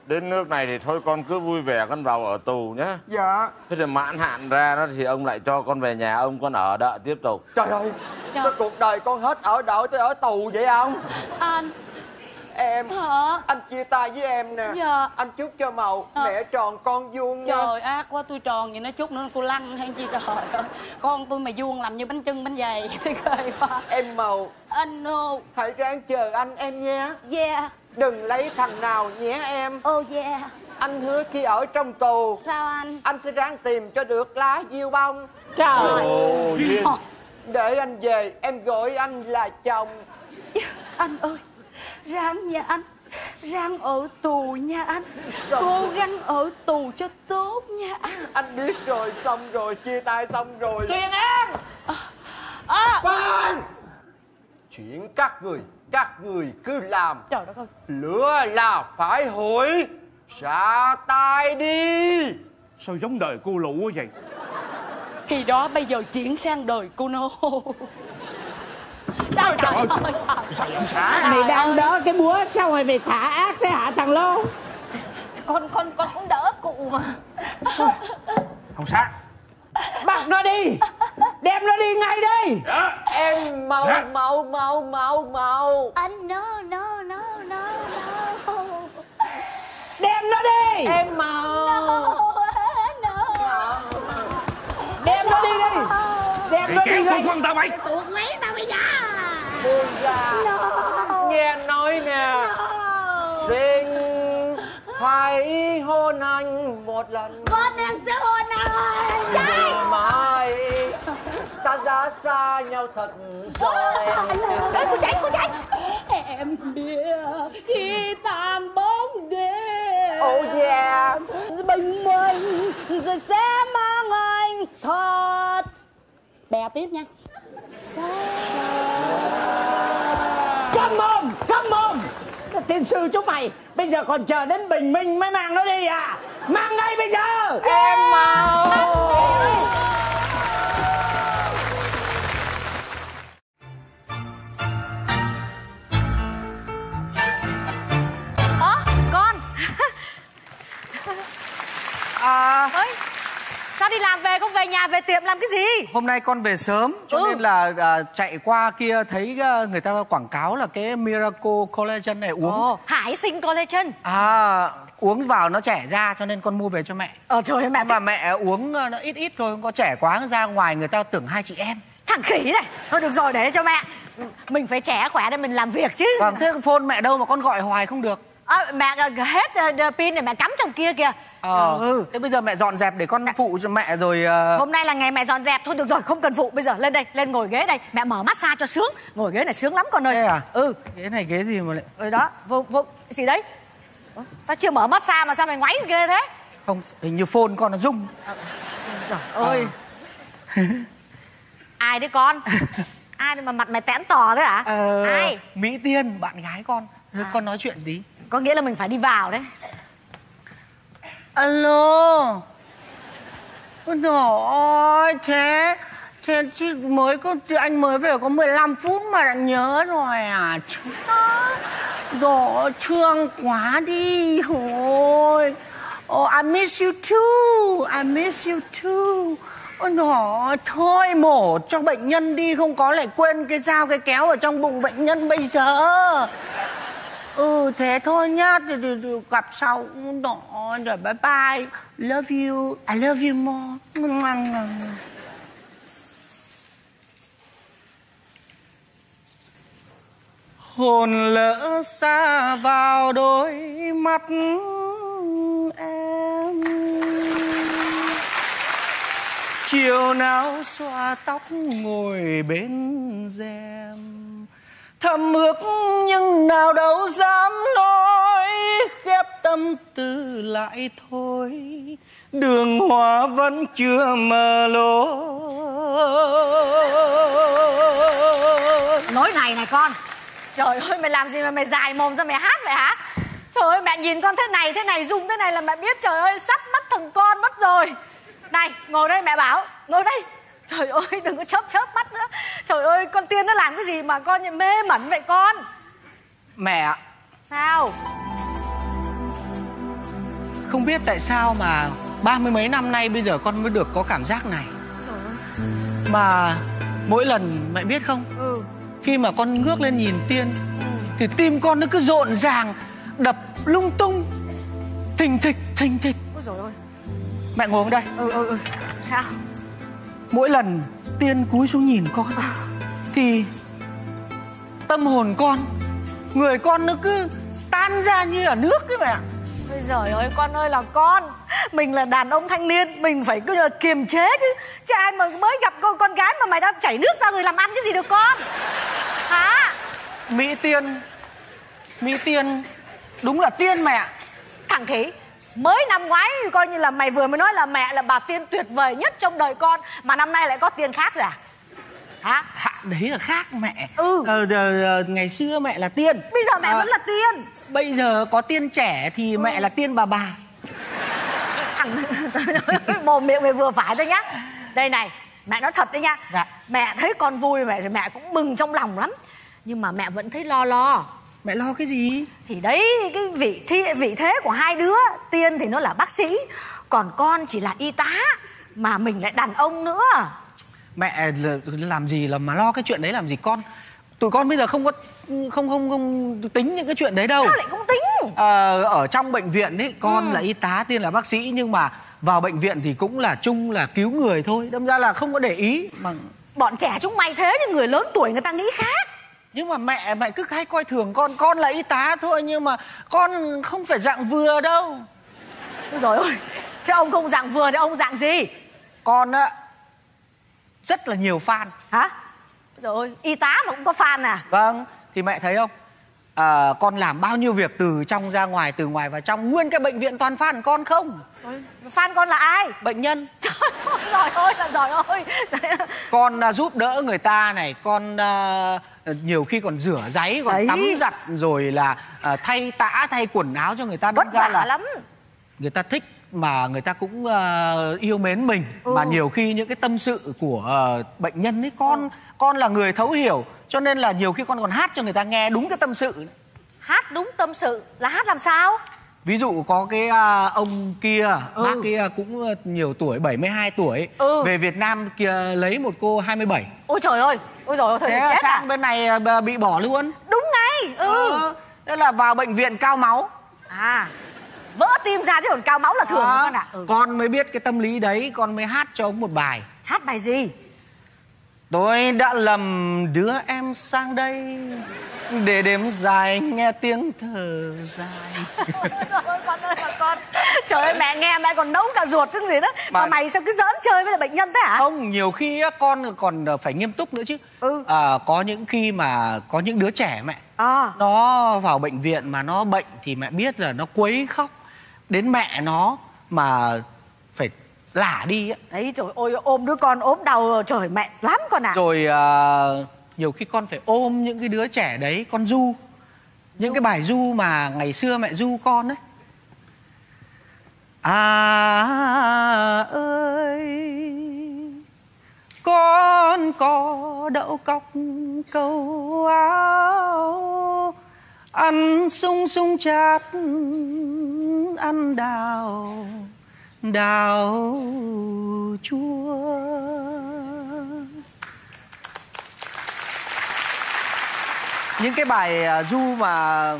đến nước này thì thôi con cứ vui vẻ con vào ở tù nhá. Dạ. Thế thì mãn hạn ra đó thì ông lại cho con về nhà ông, con ở đợi tiếp tục. Trời ơi, sao cuộc đời con hết ở đợi tới ở tù vậy ông? Anh em hả? Anh chia tay với em nè. Dạ. Anh chúc cho Màu à. mẹ tròn con vuông nha. Trời ác quá, tôi tròn vậy nó chút nữa tôi lăn hay chi. Trời ơi, con tôi mà vuông làm như bánh chưng bánh dày thì cười quá. Em Màu, anh No, hãy ráng chờ anh em nha. Yeah. Đừng lấy thằng nào nhé em. Oh yeah. Anh hứa khi ở trong tù. Sao anh? Anh sẽ ráng tìm cho được lá diêu bông. Trời ơi. Oh, để anh về em gọi anh là chồng. Anh ơi, ráng nha anh, ráng ở tù nha anh. Xong cố rồi. Gắng ở tù cho tốt nha anh. Anh biết rồi, xong rồi, chia tay xong rồi. Tiền An à. à. Vâng. Chuyện các người Các người cứ làm. Trời đất ơi. Lửa là phải hổi. Ra tay đi. Sao giống đời cô lụ quá vậy? Thì đó, bây giờ chuyển sang đời cô nô. Trời ơi, trời ơi, trời ơi. Sao ông xã mày đang đỡ cái búa sao mày về thả ác thế hả thằng Lô? Con con con cũng đỡ cụ mà. Ông xã, bắt nó đi, đem nó đi ngay đi. Dạ. Em mau mau mau mau mau. Anh no no no no no. Đem nó đi. Em mau. No. Đem nó đi đi. Đem nó đi đi. Quân tao mày. Tụi mấy tao bây giờ. Buông ra. Nghe nói nè. Xin phải hôn anh một lần. Con em sẽ hôn anh. Trời. Mai ta ra xa nhau thật rồi. Ê, cô cháy, cô cháy. Em biết khi tàn bóng đêm. Oh yeah. Bình minh rồi sẽ mang anh thật. Bè tiếp nha. Come on, come on. Tiên sư chúng mày, bây giờ còn chờ đến bình minh mới mang nó đi à? Mang ngay bây giờ. Em mau. Ơ, con. À... Ơi, sao đi làm về, con về nhà về tiệm làm cái gì? Hôm nay con về sớm, cho ừ. nên là à, chạy qua kia thấy người ta quảng cáo là cái Miracle Collagen này uống. Ồ, Hải Sinh Collagen. À, uống vào nó trẻ da cho nên con mua về cho mẹ. Ờ trời ơi mẹ. Mà mẹ uống nó ít ít thôi, không có trẻ quá nó ra ngoài người ta tưởng hai chị em. Thằng khỉ này. Thôi được rồi để cho mẹ. Mình phải trẻ khỏe để mình làm việc chứ. Vâng, thế phone mẹ đâu mà con gọi hoài không được. À, mẹ hết uh, pin để mẹ cắm trong kia kìa. Ờ, ừ. Thế bây giờ mẹ dọn dẹp để con phụ cho mẹ rồi. uh... Hôm nay là ngày mẹ dọn dẹp. Thôi được rồi không cần phụ. Bây giờ lên đây, lên ngồi ghế đây. Mẹ mở massage cho sướng. Ngồi ghế này sướng lắm con ơi. Thế à? Ừ. Ghế này ghế gì mà lại... Ừ đó, vô, vô, gì đấy? Ủa? Tao chưa mở massage mà sao mày ngoáy ghê thế? Không, hình như phone con nó rung. à, Trời ơi à. Ai đấy con? Ai mà mặt mày tẽn tỏ thế hả? Ờ, Ai? Mỹ Tiên, bạn gái con. à. Con nói chuyện tí. Có nghĩa là mình phải đi vào đấy. Alo. Ôi thế Thế chị mới có, anh mới về có mười lăm phút mà đã nhớ rồi à? Đồ thương quá đi. Ôi oh, I miss you too. I miss you too. Ôi nó, thôi mổ cho bệnh nhân đi. Không có lại quên cái dao cái kéo ở trong bụng bệnh nhân bây giờ. Ừ thế thôi nhá, thì, thì, thì gặp sau đó, rồi bye bye. Love you, I love you more. Hồn lỡ xa vào đôi mắt em, chiều nào xoa tóc ngồi bên rèm, thầm ước nhưng nào đâu dám nói, khép tâm tư lại thôi, đường hoa vẫn chưa mờ lối. Lối này này con. Trời ơi mày làm gì mà mày dài mồm ra mày hát vậy hả? Trời ơi mẹ nhìn con thế này, thế này rung thế này là mẹ biết trời ơi sắp mất thằng con mất rồi. Này ngồi đây mẹ bảo, ngồi đây. Trời ơi đừng có chớp chớp mắt nữa. Trời ơi con Tiên nó làm cái gì mà con mê mẩn vậy con? Mẹ. Sao? Không biết tại sao mà ba mươi mấy năm nay bây giờ con mới được có cảm giác này. Trời ơi. Mà mỗi lần mẹ biết không, ừ. khi mà con ngước lên nhìn Tiên ừ. thì tim con nó cứ rộn ràng, đập lung tung, thình thịch thình thịch. Ôi trời ơi. Mẹ ngồi đây. Ừ ừ ừ. Sao? Mỗi lần Tiên cúi xuống nhìn con thì tâm hồn con, người con nó cứ tan ra như ở nước ấy mẹ. Ôi giời ơi con ơi là con, mình là đàn ông thanh niên, mình phải cứ kiềm chế chứ. Chứ ai mà mới gặp con, con gái mà mày đã chảy nước ra rồi làm ăn cái gì được con? Hả? Mỹ Tiên, Mỹ Tiên đúng là Tiên mẹ. Thằng khỉ. Mới năm ngoái coi như là mày vừa mới nói là mẹ là bà Tiên tuyệt vời nhất trong đời con, mà năm nay lại có Tiên khác rồi à? khác. Đấy là khác mẹ. Ừ. Ờ, ngày xưa mẹ là tiên. Bây giờ mẹ à, vẫn là tiên. Bây giờ có tiên trẻ thì ừ. mẹ là tiên bà bà. Thằng mồm miệng mày vừa phải thôi nhá. Đây này, mẹ nói thật đấy nha. Dạ. Mẹ thấy con vui mẹ thì mẹ cũng mừng trong lòng lắm. Nhưng mà mẹ vẫn thấy lo lo. Mẹ lo cái gì? Thì đấy, cái vị thi, vị thế của hai đứa. Tiên thì nó là bác sĩ, còn con chỉ là y tá. Mà mình lại đàn ông nữa. Mẹ làm gì là mà lo cái chuyện đấy làm gì con. Tụi con bây giờ không có không không không tính những cái chuyện đấy đâu. Sao lại không tính? Ờ, ở trong bệnh viện ấy, con ừ. là y tá, Tiên là bác sĩ, nhưng mà vào bệnh viện thì cũng là chung là cứu người thôi. Đâm ra là không có để ý mà. Bọn trẻ chúng mày thế nhưng người lớn tuổi người ta nghĩ khác. Nhưng mà mẹ mẹ cứ hay coi thường con. Con là y tá thôi nhưng mà con không phải dạng vừa đâu. Rồi ôi, thế ông không dạng vừa thì ông dạng gì? Con á rất là nhiều fan. Hả? Rồi y tá mà cũng có fan à? Vâng, thì mẹ thấy không? À, con làm bao nhiêu việc từ trong ra ngoài, từ ngoài vào trong, nguyên cái bệnh viện toàn fan con không? Rồi, fan con là ai? Bệnh nhân. Trời ơi, giỏi ơi là giỏi ơi. Con à, giúp đỡ người ta này, con à, nhiều khi còn rửa ráy, còn đấy, tắm giặt rồi là à, thay tã, thay quần áo cho người ta. Vất vả là lắm. Người ta thích mà người ta cũng uh, yêu mến mình. Ừ. Mà nhiều khi những cái tâm sự của uh, bệnh nhân ấy con ừ. con là người thấu hiểu, cho nên là nhiều khi con còn hát cho người ta nghe đúng cái tâm sự. Hát đúng tâm sự là hát làm sao? Ví dụ có cái uh, ông kia, ừ. bác kia cũng nhiều tuổi, bảy mươi hai tuổi, ừ. về Việt Nam kia lấy một cô hai mươi bảy. Ôi trời ơi, ôi trời ơi, thế chết sang à? Bên này bị bỏ luôn. Đúng ngay. Ừ. Ờ, thế là vào bệnh viện cao máu. À, vỡ tim ra chứ còn cao máu là thường à, con ạ. À? Ừ. Con mới biết cái tâm lý đấy, con mới hát cho ông một bài. Hát bài gì? Tôi đã lầm đưa em sang đây để đêm dài nghe tiếng thở dài. Trời ơi con ơi mà con. Trời ơi mẹ nghe mẹ còn nấu cả ruột chứ gì đó. Mà, mà mày sao cứ giỡn chơi với bệnh nhân thế hả? Không, nhiều khi con còn phải nghiêm túc nữa chứ. Ừ. À, có những khi mà có những đứa trẻ mẹ à. nó vào bệnh viện mà nó bệnh thì mẹ biết là nó quấy khóc đến mẹ nó mà phải lả đi ấy. Đấy trời ơi, ôm đứa con ốm đau trời mẹ lắm con ạ. À. Rồi uh, nhiều khi con phải ôm những cái đứa trẻ đấy, con du. Những du. Cái bài du mà ngày xưa mẹ du con đấy. À ơi, con có đậu cọc câu áo, ăn sung sung chát, ăn đào, đào chua. Những cái bài du mà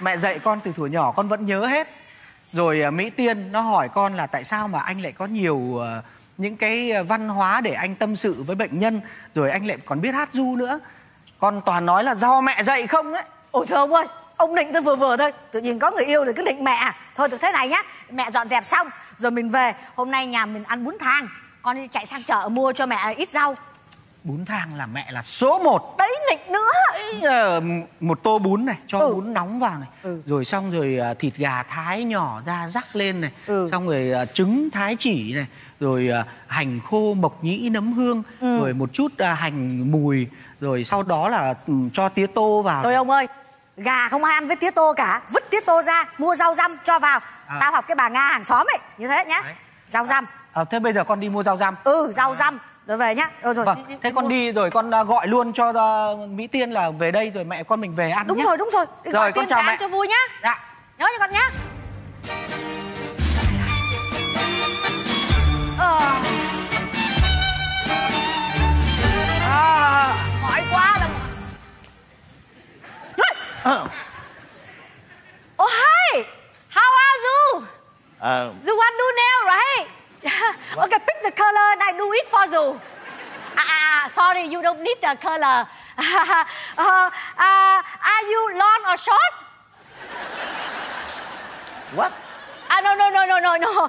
mẹ dạy con từ thuở nhỏ con vẫn nhớ hết. Rồi Mỹ Tiên nó hỏi con là tại sao mà anh lại có nhiều những cái văn hóa để anh tâm sự với bệnh nhân, rồi anh lại còn biết hát du nữa. Con toàn nói là do mẹ dạy không đấy. Ôi trời ơi, ông định tôi vừa vừa thôi, tự nhiên có người yêu rồi cứ định mẹ à. Thôi được thế này nhá, mẹ dọn dẹp xong rồi mình về. Hôm nay nhà mình ăn bún thang, con đi chạy sang chợ mua cho mẹ ít rau. Bún thang là mẹ là số một. Đấy, nghịch nữa. Đấy, một tô bún này, cho ừ. bún nóng vào này. Ừ. Rồi xong rồi thịt gà thái nhỏ ra rắc lên này. Ừ. Xong rồi trứng thái chỉ này. Rồi hành khô, mộc nhĩ, nấm hương. Ừ. Rồi một chút hành mùi. Rồi sau đó là cho tía tô vào. Thôi ông ơi, gà không ai ăn với tía tô cả. Vứt tía tô ra, mua rau răm cho vào. À. Tao học cái bà Nga hàng xóm ấy, như thế nhá. Đấy. Rau răm. À, thế bây giờ con đi mua rau răm. Ừ, rau à. răm. Rồi về nhá. Rồi, rồi. Vâng. Đi, đi, thế đi con mua. Đi rồi con gọi luôn cho uh, Mỹ Tiên là về đây rồi mẹ con mình về ăn. Đúng nhá. Rồi đúng rồi. Đi rồi con chào mẹ cho vui nhá. Dạ. Nhớ cho con nhá. À. À, mỏi quá là. Oh. Oh hi, how are you? Uh. You want to do nail right? What? Okay, pick the color and I do it for you. Ah, ah, sorry, you don't need the color. uh, uh, are you long or short? What? Ah, uh, no, no, no, no, no, no. Uh,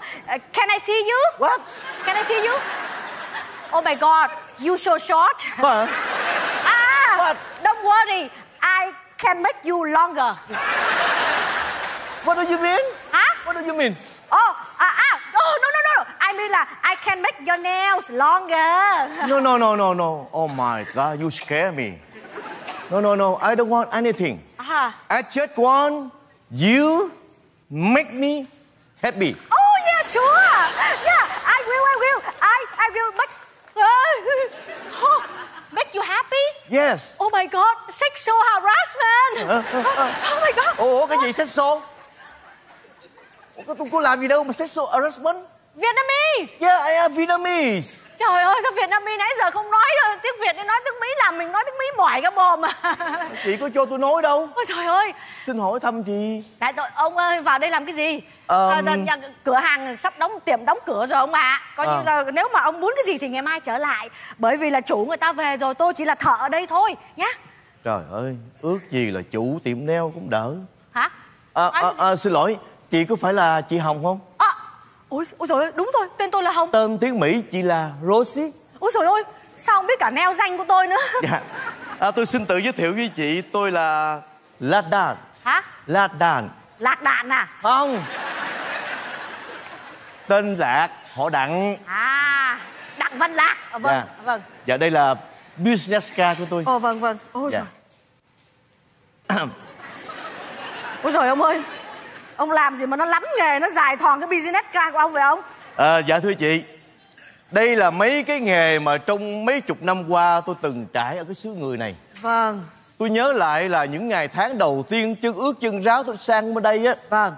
can I see you? What? Can I see you? Oh my God, you so short. What? Ah, what? Don't worry, I can make you longer. What do you mean? Huh? What do you mean? Oh, ah, uh, ah, uh, oh, no, no, no, I em đi là I can make your nails longer. No, no, no, no, no. Oh my God, you scare me. No, no, no, I don't want anything. Uh-huh. I just want you make me happy. Oh yeah, sure. Yeah, I will, I will. I, I will make... Uh, oh, make you happy? Yes. Oh my God, sexual harassment. Uh, uh, uh. Oh my God. Ủa, cái gì sexual? Tôi có làm gì đâu mà sexual harassment? Vietnamese. Yeah, I am Vietnamese. Trời ơi, sao Vietnamese nãy giờ không nói rồi, tiếng Việt nên nói tiếng Mỹ làm mình nói tiếng Mỹ mỏi cái bồm à. Chị có cho tôi nói đâu. Ôi trời ơi. Xin hỏi thăm chị. Tại tôi, ông ơi, vào đây làm cái gì? Um... À, nhà, cửa hàng sắp đóng, tiệm đóng cửa rồi ông ạ. À. Coi à. Như là nếu mà ông muốn cái gì thì ngày mai trở lại. Bởi vì là chủ người ta về rồi, tôi chỉ là thợ ở đây thôi, nhá. Trời ơi, ước gì là chủ tiệm nail cũng đỡ. Hả? À, à, à, xin lỗi, chị có phải là chị Hồng không? À. Ôi, ôi trời ơi, đúng rồi, tên tôi là Hồng. Tên tiếng Mỹ chị là Rosie. Ôi trời ơi, sao không biết cả neo danh của tôi nữa. Dạ, à, tôi xin tự giới thiệu với chị, tôi là Lạc Đàn. Hả? Lạc Đàn. Lạc Đàn à? Không. Tên Lạc, họ Đặng. À, Đặng Văn Lạc. À, vâng, dạ. Vâng. Dạ, đây là business card của tôi. Ồ, vâng, vâng. Ôi dạ. Trời. Ôi trời, ông ơi. Ông làm gì mà nó lắm nghề, nó dài thòn cái business card của ông phải không? À, dạ thưa chị, đây là mấy cái nghề mà trong mấy chục năm qua tôi từng trải ở cái xứ người này. Vâng. Tôi nhớ lại là những ngày tháng đầu tiên chân ướt chân ráo tôi sang bên đây á. Vâng.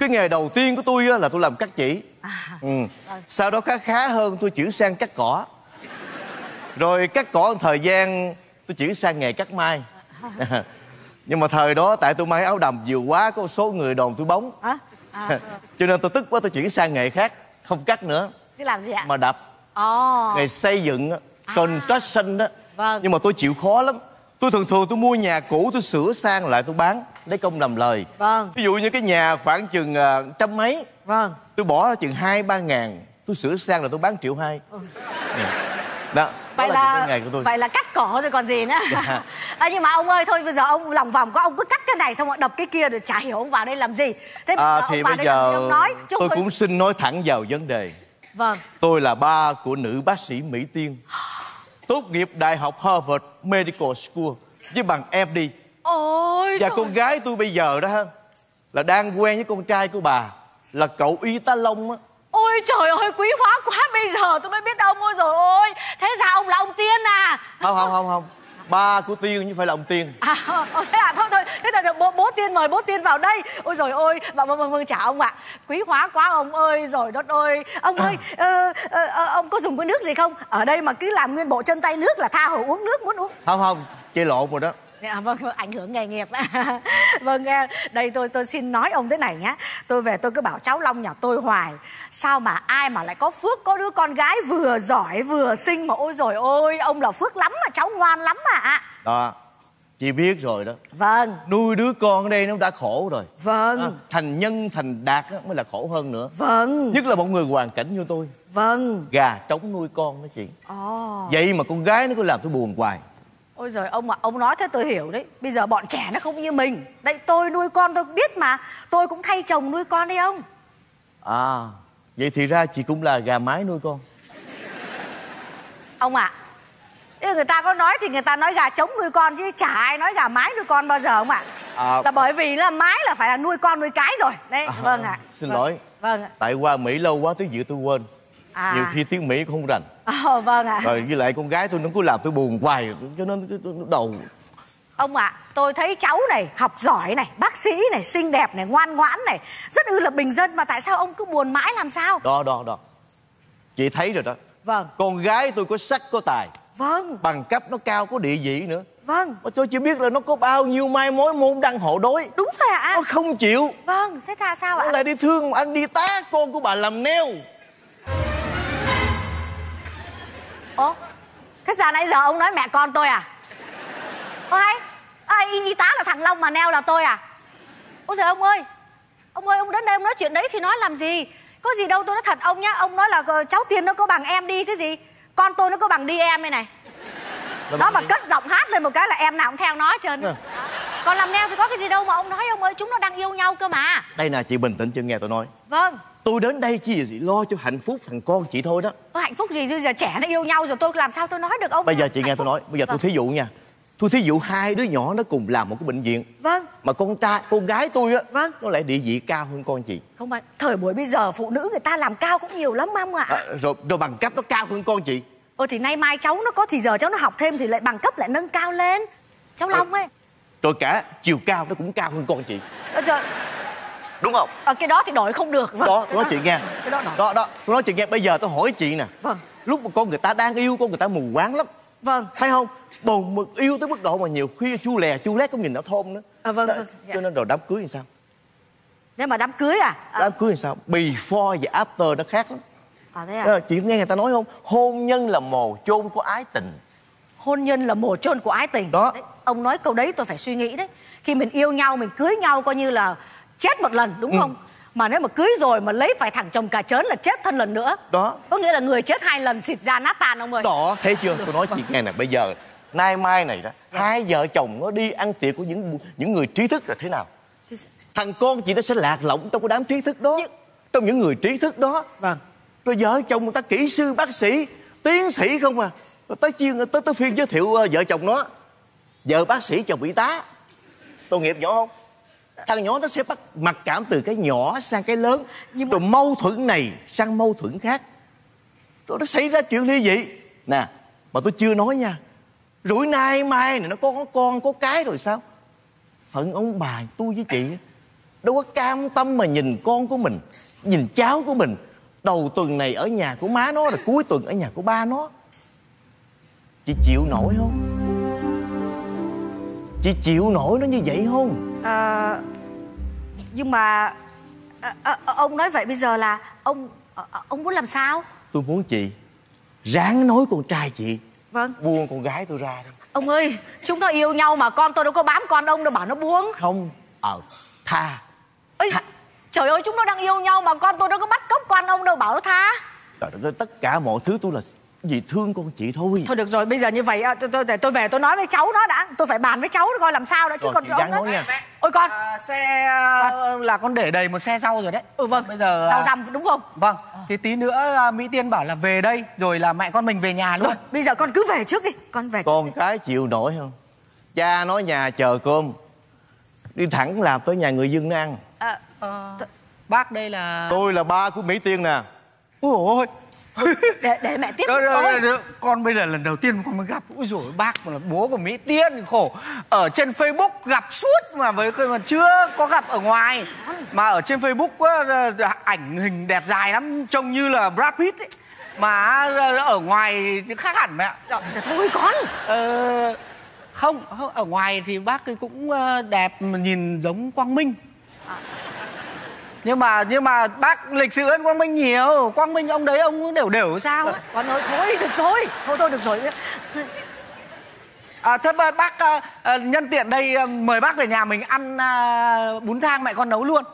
Cái nghề đầu tiên của tôi á là tôi làm cắt chỉ. À, ừ. Vâng. Sau đó khá khá hơn tôi chuyển sang cắt cỏ. Rồi cắt cỏ một thời gian tôi chuyển sang nghề cắt may. À. Nhưng mà thời đó tại tôi may áo đầm nhiều quá, có một số người đồn tôi bóng. À? À. Cho nên tôi tức quá tôi chuyển sang nghề khác, không cắt nữa. Chứ làm gì ạ? Mà đập. Oh. Nghề xây dựng, à. Construction đó. Vâng. Nhưng mà tôi chịu khó lắm. Tôi thường thường tôi mua nhà cũ tôi sửa sang lại tôi bán lấy công làm lời. Vâng. Ví dụ như cái nhà khoảng chừng uh, trăm mấy. Vâng. Tôi bỏ chừng hai ba ngàn tôi sửa sang là tôi bán triệu hai. Ừ. Đó. Vậy là, là của tôi. Vậy là cắt cỏ rồi còn gì nữa. Dạ. À, nhưng mà ông ơi, thôi bây giờ ông lòng vòng có ông cứ cắt cái này xong rồi đập cái kia rồi chả hiểu ông vào đây làm gì. Thế à, thì bây giờ ông nói, tôi, tôi cũng xin nói thẳng vào vấn đề. Vâng. Tôi là ba của nữ bác sĩ Mỹ Tiên, tốt nghiệp Đại học Harvard Medical School với bằng em đê. Ôi và trời. Con gái tôi bây giờ đó là đang quen với con trai của bà là cậu y tá Long á. Ôi trời ơi, quý hóa quá, bây giờ tôi mới biết ông. Ôi rồi ôi, thế sao ông là ông Tiên à? Không, không, không, không. Ba của Tiên chứ phải là ông Tiên. À, ồ, thế à, thôi, thôi, thế là bố, bố Tiên mời bố Tiên vào đây. Ôi rồi ôi, vâng, vâng, vâng, chào ông ạ. Quý hóa quá ông ơi, rồi đất ơi. Ông ơi, ờ, ờ, ờ, ông có dùng cái nước gì không? Ở đây mà cứ làm nguyên bộ chân tay nước là tha hồ uống nước, muốn uống. Không, không, chơi lộn rồi đó. À, vâng, ảnh hưởng nghề nghiệp. Vâng, đây tôi tôi xin nói ông thế này nhá. Tôi về tôi cứ bảo cháu Long nhà tôi hoài, sao mà ai mà lại có phước có đứa con gái vừa giỏi vừa xinh mà ôi rồi ôi, ông là phước lắm mà cháu ngoan lắm mà ạ. Đó, chị biết rồi đó. Vâng. Nuôi đứa con ở đây nó đã khổ rồi. Vâng. À, thành nhân thành đạt mới là khổ hơn nữa. Vâng. Nhất là một người hoàn cảnh như tôi. Vâng. Gà trống nuôi con đó chị. Oh. Vậy mà con gái nó cứ làm tôi buồn hoài. Ôi giời ông ạ, à, ông nói thế tôi hiểu đấy. Bây giờ bọn trẻ nó không như mình. Đấy, tôi nuôi con tôi biết mà. Tôi cũng thay chồng nuôi con đấy ông. À, vậy thì ra chị cũng là gà mái nuôi con. Ông ạ, à, người ta có nói thì người ta nói gà trống nuôi con chứ chả ai nói gà mái nuôi con bao giờ ông ạ. À. À, là bởi vì là mái là phải là nuôi con nuôi cái rồi. Đấy, à, vâng ạ. À. Xin vâng. lỗi. Vâng ạ. Tại qua Mỹ lâu quá tiếng Việt tôi quên. À. Nhiều khi tiếng Mỹ không rành. Ờ, vâng ạ. Rồi với lại con gái tôi nó cứ làm tôi buồn hoài cho nên đầu. Ông ạ, à, tôi thấy cháu này học giỏi này, bác sĩ này, xinh đẹp này, ngoan ngoãn này, rất ư là bình dân mà tại sao ông cứ buồn mãi làm sao? Đó đó đó. Chị thấy rồi đó. Vâng. Con gái tôi có sắc có tài. Vâng. Bằng cấp nó cao có địa vị nữa. Vâng. Tôi chỉ biết là nó có bao nhiêu mai mối môn đăng hộ đối. Đúng rồi ạ. À. Nó không chịu. Vâng, thế ra sao ạ? Nó lại đi thương anh đi tá con của bà làm neo. Ủa? Thế giờ nãy giờ ông nói mẹ con tôi à? Ôi hay, à, y, y tá là thằng Long mà neo là tôi à? Ôi giời ông ơi, ông ơi ông đến đây ông nói chuyện đấy thì nói làm gì? Có gì đâu tôi nói thật ông nhá, ông nói là cháu Tiên nó có bằng em đi chứ gì? Con tôi nó có bằng đi em đây này. Nó mà cất giọng hát lên một cái là em nào cũng theo nó hết trơn. Còn làm neo thì có cái gì đâu mà ông nói ông ơi, chúng nó đang yêu nhau cơ mà. Đây nè, chị bình tĩnh chưa nghe tôi nói. Vâng. Tôi đến đây chỉ lo cho hạnh phúc thằng con chị thôi đó. Có hạnh phúc gì, bây giờ trẻ nó yêu nhau rồi, tôi làm sao tôi nói được ông? Bây giờ chị nghe tôi nói, bây giờ tôi thí dụ nha. Tôi thí dụ hai đứa nhỏ nó cùng làm một cái bệnh viện. Vâng. Mà con trai, con gái tôi á, vâng, nó lại địa vị cao hơn con chị. Không phải, thời buổi bây giờ phụ nữ người ta làm cao cũng nhiều lắm ông ạ. À, rồi, rồi bằng cấp nó cao hơn con chị. Ờ thì nay mai cháu nó có thì giờ cháu nó học thêm thì lại bằng cấp lại nâng cao lên. Cháu Long ấy. Rồi cả chiều cao nó cũng cao hơn con chị. Ờ trời. Đúng không? Ờ cái đó thì đổi không được. Vâng. Đó, nói chị nghe. Cái đó đổi. Đó đó, tôi nói chị nghe, bây giờ tôi hỏi chị nè. Vâng. Lúc mà con người ta đang yêu, con người ta mù quáng lắm. Vâng. Thấy không? Bồn mực yêu tới mức độ mà nhiều khi chu lè chu lét cũng nhìn nó thôn nữa. À, vâng, đó, vâng, dạ. Cho nên rồi đám cưới thì sao? Nếu mà đám cưới à? à? Đám cưới thì sao? Before và after nó khác lắm. À thế à? Đó, chị nghe người ta nói không? Hôn nhân là mồ chôn của ái tình. Hôn nhân là mồ chôn của ái tình. Đó. Đấy, ông nói câu đấy tôi phải suy nghĩ đấy. Khi mình yêu nhau, mình cưới nhau coi như là chết một lần đúng không? Ừ. Mà nếu mà cưới rồi mà lấy phải thằng chồng cà chớn là chết thân lần nữa. Đó. Có nghĩa là người chết hai lần xịt ra nát tan ông ơi. Đó, thấy chưa? Tôi nói chị nghe nè, bây giờ nay mai này đó, dạ, hai vợ chồng nó đi ăn tiệc của những những người trí thức là thế nào? Thằng con chị nó sẽ lạc lõng trong cái đám trí thức đó. Nhưng... trong những người trí thức đó. Vâng. Rồi vợ chồng người ta kỹ sư, bác sĩ, tiến sĩ không à. Rồi tới chuyên tới tới phiên giới thiệu vợ chồng nó. Vợ bác sĩ, chồng y tá. Tội nghiệp nhỏ không? Thằng nhỏ nó sẽ bắt mặc cảm từ cái nhỏ sang cái lớn. Nhưng mà... rồi mâu thuẫn này sang mâu thuẫn khác. Rồi nó xảy ra chuyện ly dị. Nè, mà tôi chưa nói nha. Rủi nay mai này nó có, có con có cái rồi sao? Phận ông bà tôi với chị đâu có cam tâm mà nhìn con của mình, nhìn cháu của mình. Đầu tuần này ở nhà của má nó, rồi cuối tuần ở nhà của ba nó. Chị chịu nổi không? Chị chịu nổi nó như vậy không? À, nhưng mà à, à, ông nói vậy bây giờ là ông à, ông muốn làm sao? Tôi muốn chị ráng nói con trai chị. Vâng. Buông con gái tôi ra đi. Ông ơi, chúng nó yêu nhau mà con tôi đâu có bám con ông đâu bảo nó buông. Không, ờ, tha. Ê, tha. Trời ơi, chúng nó đang yêu nhau mà con tôi đâu có bắt cóc con ông đâu bảo nó tha. Trời đất ơi, tất cả mọi thứ tôi là vì thương con chị thôi. Thôi được rồi, bây giờ như vậy, tôi, tôi, tôi về tôi nói với cháu nó đã. Tôi phải bàn với cháu coi làm sao đã chứ còn ông nói nha. Ôi con à, xe à, là con để đầy một xe rau rồi đấy. Ừ vâng, bây giờ rau răm đúng không? Vâng, à. Thì tí nữa Mỹ Tiên bảo là về đây rồi là mẹ con mình về nhà luôn rồi. Bây giờ con cứ về trước đi. Con về con cái chịu nổi không? Cha nói nhà chờ cơm, đi thẳng làm tới nhà người dân ăn. à, à, Bác đây là... Tôi là ba của Mỹ Tiên nè. Ôi để, để mẹ tiếp đó, đó, đó, đó. Con bây giờ lần đầu tiên con mới gặp. Úi dồi bác mà là bố của Mỹ Tiên khổ. Ở trên Facebook gặp suốt mà với cơ mà chưa có gặp ở ngoài. Mà ở trên Facebook ảnh hình đẹp dài lắm, trông như là Brad Pitt ấy. Mà ở ngoài khác hẳn mẹ. Thôi con ờ, không, không, ở ngoài thì bác ấy cũng đẹp mà nhìn giống Quang Minh à. Nhưng mà nhưng mà bác lịch sự hơn Quang Minh nhiều. Quang Minh ông đấy ông đều đều sao ấy. Con ơi thôi được rồi. Thôi thôi được rồi. À, thưa bác, nhân tiện đây mời bác về nhà mình ăn bún thang mẹ con nấu luôn.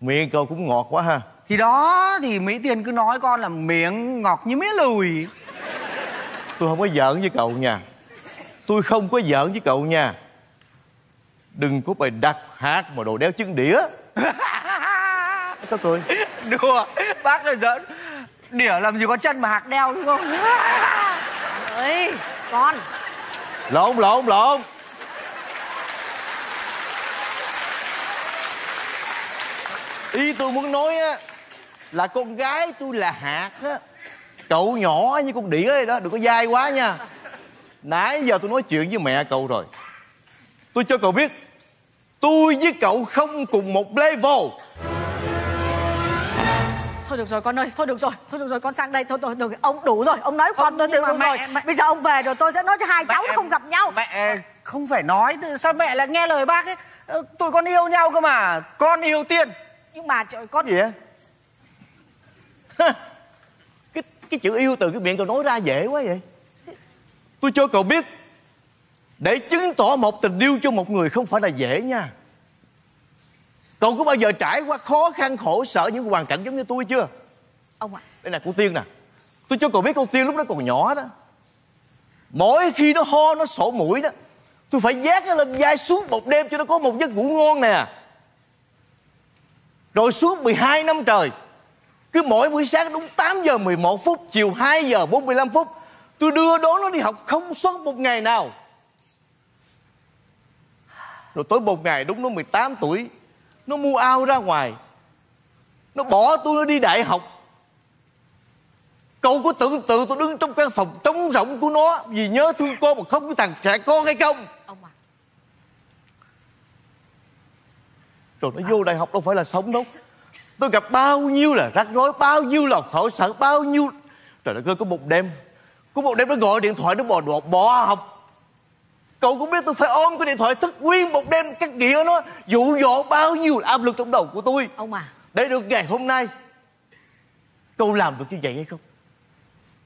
Miệng cậu cũng ngọt quá ha. Thì đó thì Mỹ Tiên cứ nói con là miệng ngọt như mía lùi. Tôi không có giỡn với cậu nha. Tôi không có giỡn với cậu nha. Đừng có bài đặt hát mà đồ đeo chân đĩa. Sao cười? Đùa, bác là giỡn. Đĩa làm gì có chân mà hạc đeo đúng không? Ơi, con. Lộn, lộn, lộn. Ý tôi muốn nói á là con gái tôi là hạt á. Cậu nhỏ như con đĩa đây đó, đừng có dai quá nha. Nãy giờ tôi nói chuyện với mẹ cậu rồi. Tôi cho cậu biết, tôi với cậu không cùng một level. Thôi được rồi con ơi, thôi được rồi, thôi được rồi con sang đây, thôi được, được ông đủ rồi, ông nói con tôi được rồi. Mẹ, mẹ... Bây giờ ông về rồi tôi sẽ nói cho hai cháu mẹ, nó không gặp nhau. Mẹ không phải nói, sao mẹ lại nghe lời bác ấy? Tụi con yêu nhau cơ mà, con yêu Tiên. Nhưng mà trời con... Gì vậy? cái, cái chữ yêu từ cái miệng cậu nói ra dễ quá vậy. Tôi cho cậu biết, để chứng tỏ một tình yêu cho một người không phải là dễ nha. Cậu có bao giờ trải qua khó khăn khổ sở những hoàn cảnh giống như tôi chưa? Ông ạ. À. Đây là cô Tiên nè. Tôi cho cậu biết con Tiên lúc đó còn nhỏ đó. Mỗi khi nó ho, nó sổ mũi đó, tôi phải vác nó lên vai suốt một đêm cho nó có một giấc ngủ ngon nè. Rồi suốt mười hai năm trời, cứ mỗi buổi sáng đúng tám giờ mười một phút, chiều hai giờ bốn mươi lăm phút, tôi đưa đón nó đi học không sót một ngày nào. Rồi tối một ngày đúng nó mười tám tuổi, nó mua ao ra ngoài, nó bỏ tôi nó đi đại học. Cậu có tưởng tượng tôi đứng trong căn phòng trống rỗng của nó vì nhớ thương con mà không có thằng trẻ con hay không? Rồi nó vô đại học đâu phải là sống đâu. Tôi gặp bao nhiêu là rắc rối, bao nhiêu là khổ sở, bao nhiêu. Trời đất ơi, có một đêm, có một đêm nó gọi điện thoại nó bò đọt bỏ học. Cậu cũng biết tôi phải ôm cái điện thoại thức nguyên một đêm, cắt nghĩa nó dụ dỗ bao nhiêu là áp lực trong đầu của tôi. Ông à, để được ngày hôm nay. Cậu làm được như vậy hay không?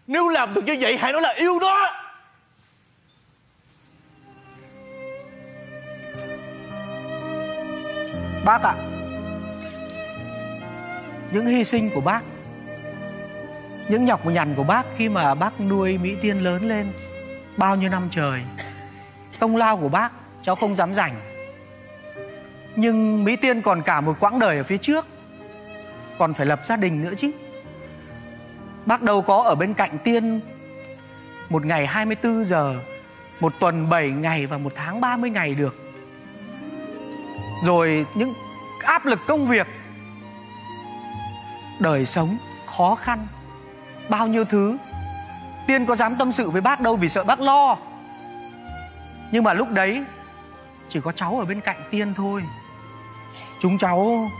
Nếu làm được như vậy hãy nói là yêu đó. Bác ạ, những hy sinh của bác, những nhọc nhằn của bác khi mà bác nuôi Mỹ Tiên lớn lên bao nhiêu năm trời, công lao của bác cháu không dám giành. Nhưng Mỹ Tiên còn cả một quãng đời ở phía trước, còn phải lập gia đình nữa chứ. Bác đâu có ở bên cạnh Tiên một ngày hai mươi tư giờ, một tuần bảy ngày và một tháng ba mươi ngày được. Rồi những áp lực công việc, đời sống khó khăn, bao nhiêu thứ. Tiên có dám tâm sự với bác đâu vì sợ bác lo. Nhưng mà lúc đấy chỉ có cháu ở bên cạnh Tiên thôi. Chúng cháu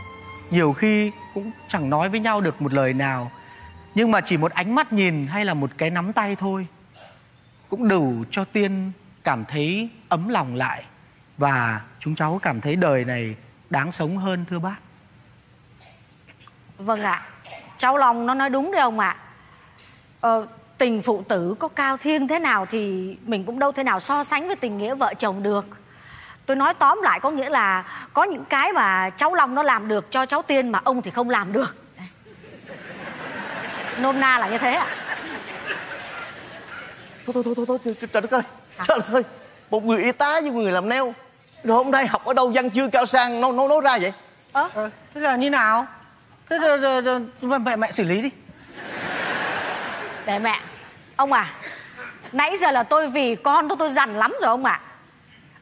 nhiều khi cũng chẳng nói với nhau được một lời nào, nhưng mà chỉ một ánh mắt nhìn hay là một cái nắm tay thôi cũng đủ cho Tiên cảm thấy ấm lòng lại. Và chúng cháu cảm thấy đời này đáng sống hơn, thưa bác. Vâng ạ, cháu Long nó nói đúng đấy ông ạ. Ờ, tình phụ tử có cao thiêng thế nào thì mình cũng đâu thể nào so sánh với tình nghĩa vợ chồng được. Tôi nói tóm lại có nghĩa là có những cái mà cháu Long nó làm được cho cháu Tiên mà ông thì không làm được. Nôm na là như thế ạ. Thôi thôi thôi thôi, trời đất ơi, trời đất ơi. Một người y tá với một người làm nail, rồi hôm nay học ở đâu văn chưa cao sang nó nó nói ra vậy? Ờ, à, thế là như nào? Thế à, đ, đ, đ, mẹ mẹ xử lý đi. Để mẹ. Ông à, nãy giờ là tôi vì con tôi tôi dằn lắm rồi ông ạ. À.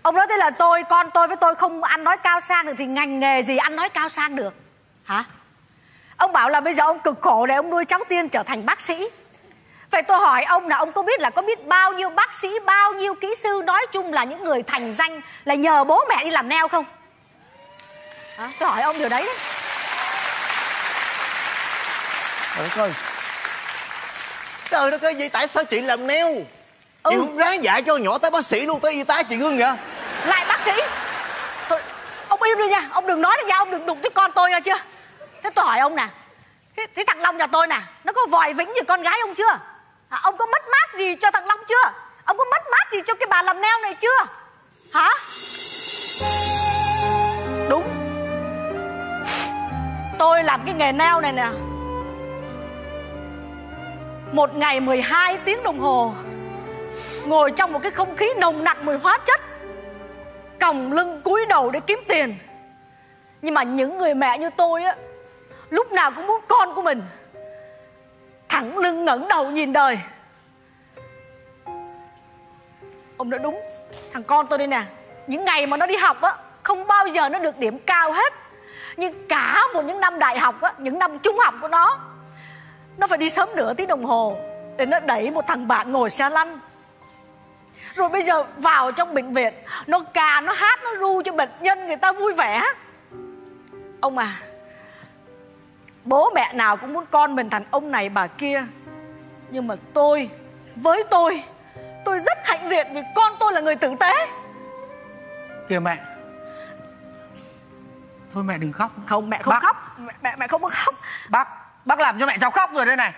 Ông nói thế là tôi, con tôi với tôi không ăn nói cao sang được thì ngành nghề gì ăn nói cao sang được? Hả? Ông bảo là bây giờ ông cực khổ để ông nuôi cháu Tiên trở thành bác sĩ. Vậy tôi hỏi ông là ông có biết là có biết bao nhiêu bác sĩ, bao nhiêu kỹ sư, nói chung là những người thành danh là nhờ bố mẹ đi làm nail không? À, tôi hỏi ông điều đấy đấy. Trời đất ơi, trời đất ơi, vậy tại sao chị làm nail? Ừ. Chị không ráng dạy cho nhỏ tới bác sĩ luôn, tới y tá chị ngưng vậy? Lại bác sĩ? Tôi... Ông im đi nha, ông đừng nói nữa nha, ông đừng đụng tới con tôi nha chưa? Thế tôi hỏi ông nè, thế thằng Long nhà tôi nè, nó có vòi vĩnh gì con gái ông chưa? À, ông có mất mát gì cho thằng Long chưa? Ông có mất mát gì cho cái bà làm nail này chưa? Hả? Đúng, tôi làm cái nghề nail này nè, một ngày mười hai tiếng đồng hồ, ngồi trong một cái không khí nồng nặc mùi hóa chất, còng lưng cúi đầu để kiếm tiền. Nhưng mà những người mẹ như tôi á, lúc nào cũng muốn con của mình thẳng lưng ngẩng đầu nhìn đời. Ông nói đúng, thằng con tôi đây nè, những ngày mà nó đi học á, không bao giờ nó được điểm cao hết. Nhưng cả một những năm đại học á, những năm trung học của nó, nó phải đi sớm nửa tiếng đồng hồ để nó đẩy một thằng bạn ngồi xe lăn. Rồi bây giờ vào trong bệnh viện, nó cà, nó hát, nó ru cho bệnh nhân người ta vui vẻ. Ông à, bố mẹ nào cũng muốn con mình thành ông này bà kia. Nhưng mà tôi, với tôi, tôi rất hạnh diện vì con tôi là người tử tế. Kìa mẹ. Thôi mẹ đừng khóc. Không, mẹ không bác... khóc. Mẹ, mẹ, mẹ không có khóc. Bác, bác làm cho mẹ cháu khóc rồi đây này.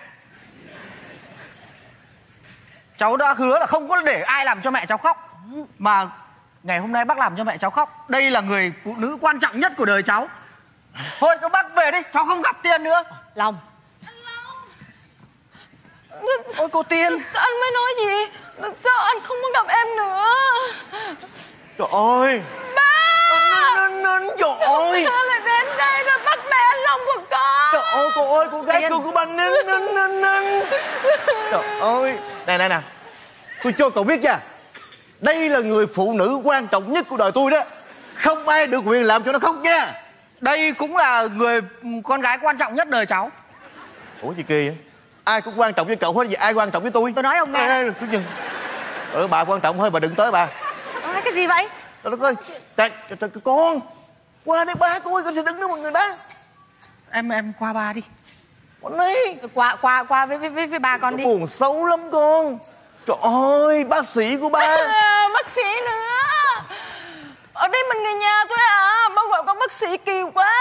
Cháu đã hứa là không có để ai làm cho mẹ cháu khóc. Mà ngày hôm nay bác làm cho mẹ cháu khóc. Đây là người phụ nữ quan trọng nhất của đời cháu. Thôi các bác về đi, cháu không gặp Tiên nữa. Long, ôi cô Tiên, anh mới nói gì? Sao anh không muốn gặp em nữa? Trời ơi, ba, trời ơi, lại đến đây rồi bắt mẹ ơi, cô gái cưng của ba Ninh Ninh Ninh Ninh. Trời ơi. Nè nè nè, tôi cho cậu biết nha, đây là người phụ nữ quan trọng nhất của đời tôi đó. Không ai được quyền làm cho nó khóc nha. Đây cũng là người con gái quan trọng nhất đời cháu. Ủa gì kỳ vậy? Ai cũng quan trọng với cậu hết, vậy ai quan trọng với tôi? Tôi nói ông nghe. Ừ, bà quan trọng thôi, bà đừng tới bà. À, cái gì vậy? Trời đất ơi, trời, trời, trời, con qua đây ba tôi, con sẽ đứng đó mọi người đó. Em em qua ba đi. Con đi. Qua qua qua với với với ba con tôi đi. Buồn xấu lắm con. Trời ơi, bác sĩ của ba. Bác sĩ nữa. Ở đây mình người nhà thôi à, ba gọi con bác sĩ kỳ quá.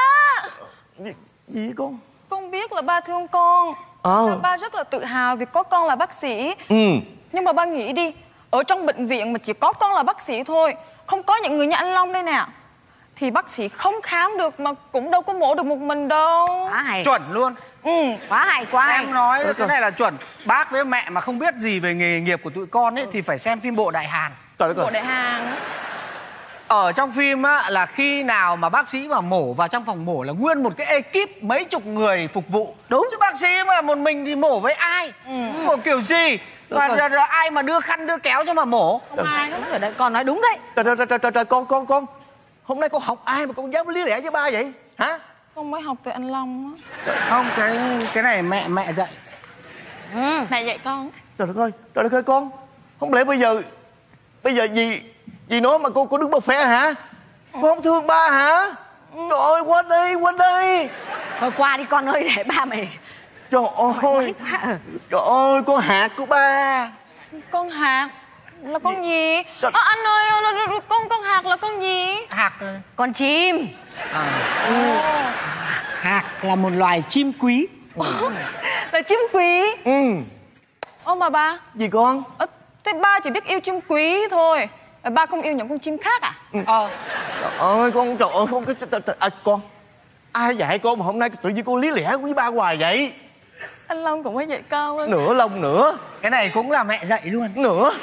Gì, gì con? Con biết là ba thương con. À. Ba rất là tự hào vì có con là bác sĩ. Ừ. Nhưng mà ba nghĩ đi, ở trong bệnh viện mà chỉ có con là bác sĩ thôi, không có những người như anh Long đây nè, thì bác sĩ không khám được mà cũng đâu có mổ được một mình đâu. Quá hay. Chuẩn luôn. Ừ, quá hay quá. Em hay. Nói ừ, cái cơ. Này là chuẩn. Bác với mẹ mà không biết gì về nghề nghiệp của tụi con ấy, ừ. Thì phải xem phim Bộ Đại Hàn. Trời Bộ Đại Hàn. Ở trong phim á, là khi nào mà bác sĩ mà mổ vào trong phòng mổ là nguyên một cái ekip mấy chục người phục vụ. Đúng. Chứ bác sĩ mà một mình thì mổ với ai? Ừ. Mổ kiểu gì? Mà rồi. Rồi, rồi, ai mà đưa khăn đưa kéo cho mà mổ? Không được. Ai nói đây, con nói đúng đấy. Trời, trời, trời, trời, trời, con con con hôm nay con học ai mà con dám lý lẽ với ba vậy hả? Con mới học từ anh Long á. Không, cái cái này mẹ mẹ dạy. Ừ, mẹ dạy con. Trời đất ơi, trời đất ơi con, không lẽ bây giờ bây giờ gì gì nói mà cô cô đứng bơ phé hả? Con không thương ba hả? Trời ơi, quên đi quên đi. Thôi qua đi con ơi, để ba mày. Trời ơi, trời ơi, con hạt của ba. Con hạt là con gì? Trời... À, anh ơi, con con hạt là con gì? Hạt, con chim. À. Ừ. Hạt là một loài chim quý. Ừ. Là chim quý. Ừ. Ô mà ba. Gì con? À, thế ba chỉ biết yêu chim quý thôi. Ba không yêu những con chim khác à? Ờ. Trời ơi, con trời ơi, không cái à, con. Ai dạy con mà hôm nay tự nhiên cô lý lẽ với ba hoài vậy? Anh Long cũng mới dạy con ấy. Nửa Long nữa. Cái này cũng là mẹ dạy luôn. Nửa.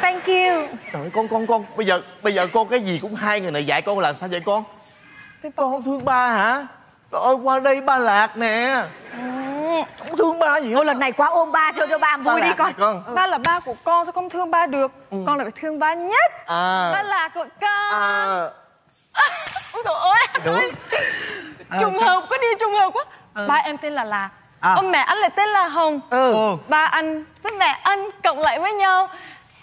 Thank you. Trời ơi, con con con bây giờ bây giờ con cái gì cũng hai người này dạy con là sao vậy con? Thế con không thương ba hả? Trời ơi, qua đây ba Lạc nè. Ừ. Không thương ba gì hết. Ô, lần này quá ôm ba cho cho ba vui đi con. Con. Ừ. Ba là ba của con sao không thương ba được? Ừ. Con là phải thương ba nhất. À. Ba Lạc của con. À. Ôi trời ơi. Đúng. Ơi. À, trùng sao? Hợp quá đi, trùng hợp quá. À. Ba em tên là Lạc. À. Ông mẹ anh lại tên là Hồng. Ừ. Ừ. Ba anh với mẹ anh cộng lại với nhau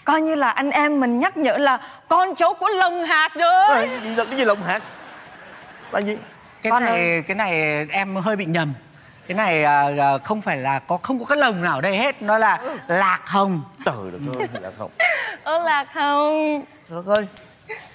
coi như là anh em mình, nhắc nhở là con cháu của lồng hạt rồi. À, gì, cái gì lồng hạt? Là gì? Cái con này ơi. Cái này em hơi bị nhầm. Cái này à, không phải là có không có cái lồng nào ở đây hết, nó là ừ. Lạc Hồng. Trời ơi, Lạc Hồng. Ô Lạc Hồng. Trời ơi.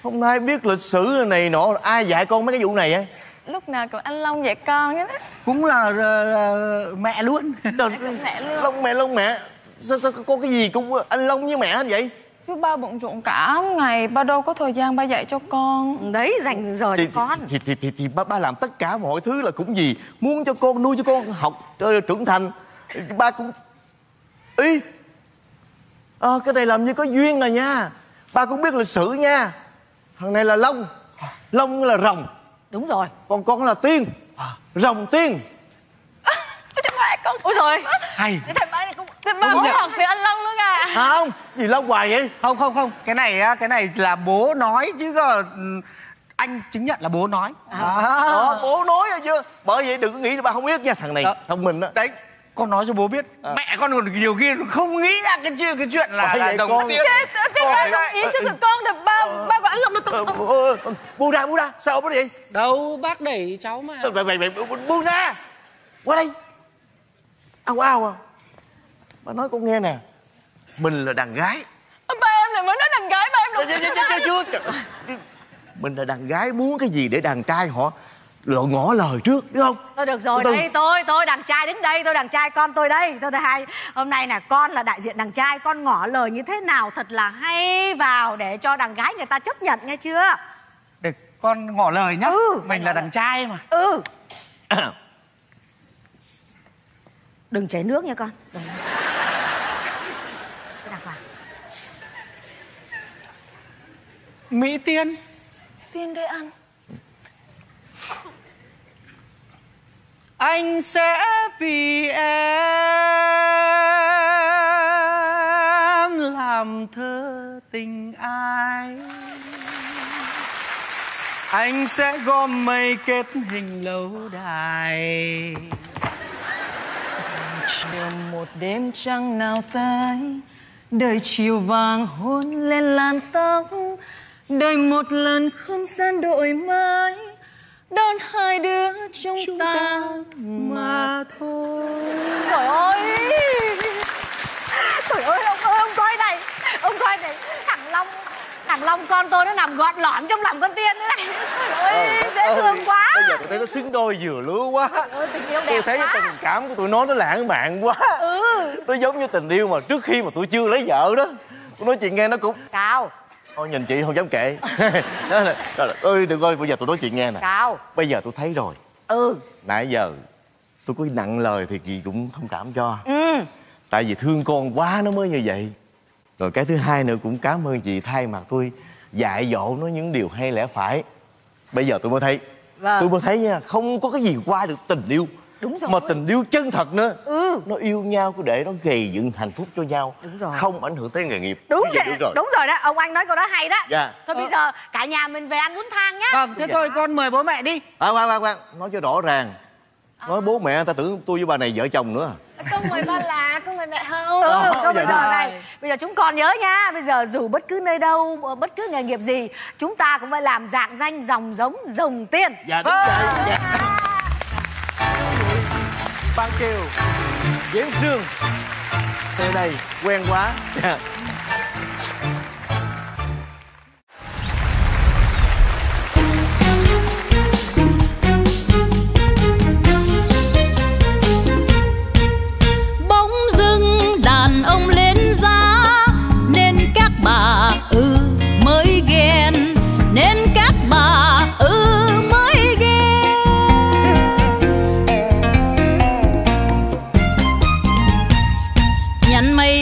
Hôm nay biết lịch sử này nọ, ai dạy con mấy cái vụ này ấy? Lúc nào còn anh Long dạy con ấy. Cũng là, là, là mẹ luôn. Trời, mẹ luôn. Long mẹ, Long mẹ. Sao, sao có cái gì cũng anh Long với mẹ hết vậy? Chứ ba bận rộn cả ngày, ba đâu có thời gian ba dạy cho con. Đấy, dành giờ thì, cho con. Thì, thì, thì, thì ba, ba làm tất cả mọi thứ là cũng gì? Muốn cho con, nuôi cho con học, trưởng thành. Ba cũng... Ý! À, cái này làm như có duyên rồi nha. Ba cũng biết lịch sử nha. Thằng này là Long. Long là rồng. Đúng rồi. Còn con là Tiên. Rồng Tiên. Con... Ôi trời. Hay. Thầy ba này cũng ba muốn học từ anh Long luôn à? Không, gì Long hoài vậy? Không không không, cái này á, cái này là bố nói chứ còn anh chứng nhận là bố nói. À. À, bố nói rồi chưa? Bởi vậy đừng có nghĩ là ba không biết nha, thằng này à. Thông minh đó. Đấy, con nói cho bố biết. À. Mẹ con còn nhiều khi không nghĩ ra cái chuyện cái chuyện là là giống Tiên. Tiên ba không nghĩ cho tụi con được ba ba gọi anh Long được. Buông ra, buông ra. Sao ông nói vậy? Đâu, bác đẩy cháu mà. Buông ra. Qua đây. Ao ao à. Ba nói con nghe nè, mình là đàn gái. Ba em lại mới nói đàn gái, ba em đâu chưa, chưa, chưa, chưa. Mình là đàn gái, muốn cái gì để đàn trai họ lộ ngỏ lời trước, đúng không? Thôi được rồi, đây tôi, tôi đàn trai đến đây, tôi đàn trai con tôi đây. Tôi thứ hai, hôm nay là con là đại diện đàn trai, con ngỏ lời như thế nào thật là hay vào để cho đàn gái người ta chấp nhận, nghe chưa? Để con ngỏ lời nhá, ừ, mình là đàn trai mà. Ừ. Đừng chảy nước nha con. Đừng. Mỹ Tiên. Tiên đây ăn. Anh sẽ vì em làm thơ tình ai. Anh sẽ gom mây kết hình lâu đài. Chờ một đêm trăng nào tới, đời chiều vàng hôn lên làn tóc, đời một lần không gian đổi mới, đón hai đứa chúng, chúng ta, ta mà thôi. Trời ơi, trời ơi ông ơi, ông coi này, ông coi này, thằng Long, thằng Long con tôi nó nằm gọn lõn trong lòng con Tiên nữa này. Trời ơi, ừ, dễ thương quá. Bây giờ tôi thấy nó xứng đôi vừa lứa quá. Trời ơi, tình yêu đẹp tôi thấy quá. Tình cảm của tụi nó nó lãng mạn quá. Ừ. Nó giống như tình yêu mà trước khi mà tôi chưa lấy vợ đó, tôi nói chuyện nghe nó cũng sao. Thôi nhìn chị không dám kệ. Ơi đừng ơi, bây giờ tôi nói chuyện nghe nè. Sao? Bây giờ tôi thấy rồi. Ừ. Nãy giờ tôi có nặng lời thì gì cũng thông cảm cho. Ừ. Tại vì thương con quá nó mới như vậy. Rồi cái thứ hai nữa cũng cảm ơn chị thay mặt tôi dạy dỗ nó những điều hay lẽ phải. Bây giờ tôi mới thấy. Vâng. Tôi mới thấy nha, không có cái gì qua được tình yêu. Đúng rồi. Mà tình yêu chân thật nữa. Ừ. Nó yêu nhau để nó gây dựng hạnh phúc cho nhau. Đúng rồi. Không ảnh hưởng tới nghề nghiệp. Đúng rồi. Đúng rồi. Đúng rồi đó. Ông anh nói câu đó hay đó. Dạ. Thôi ờ. bây giờ cả nhà mình về ăn bún thang nhá. Vâng. Thế dạ. thôi con mời bố mẹ đi. À, khoan khoan khoan. Nói cho rõ ràng. À. Nói bố mẹ ta tưởng tôi với bà này vợ chồng nữa. Con mời ba là, con mời mẹ không. Ừ, ừ, dạ. Bây giờ này, bây giờ chúng con nhớ nha. Bây giờ dù bất cứ nơi đâu, bất cứ nghề nghiệp gì, chúng ta cũng phải làm dạng danh dòng giống dòng Tiên. Dạ đúng rồi. Dạ. Dạ. Dạ. Ban Kiều, Diễm Sương, từ đây quen quá. Bỗng dưng đàn ông lên giá nên các bà ư mới ghen, nên các bà ư.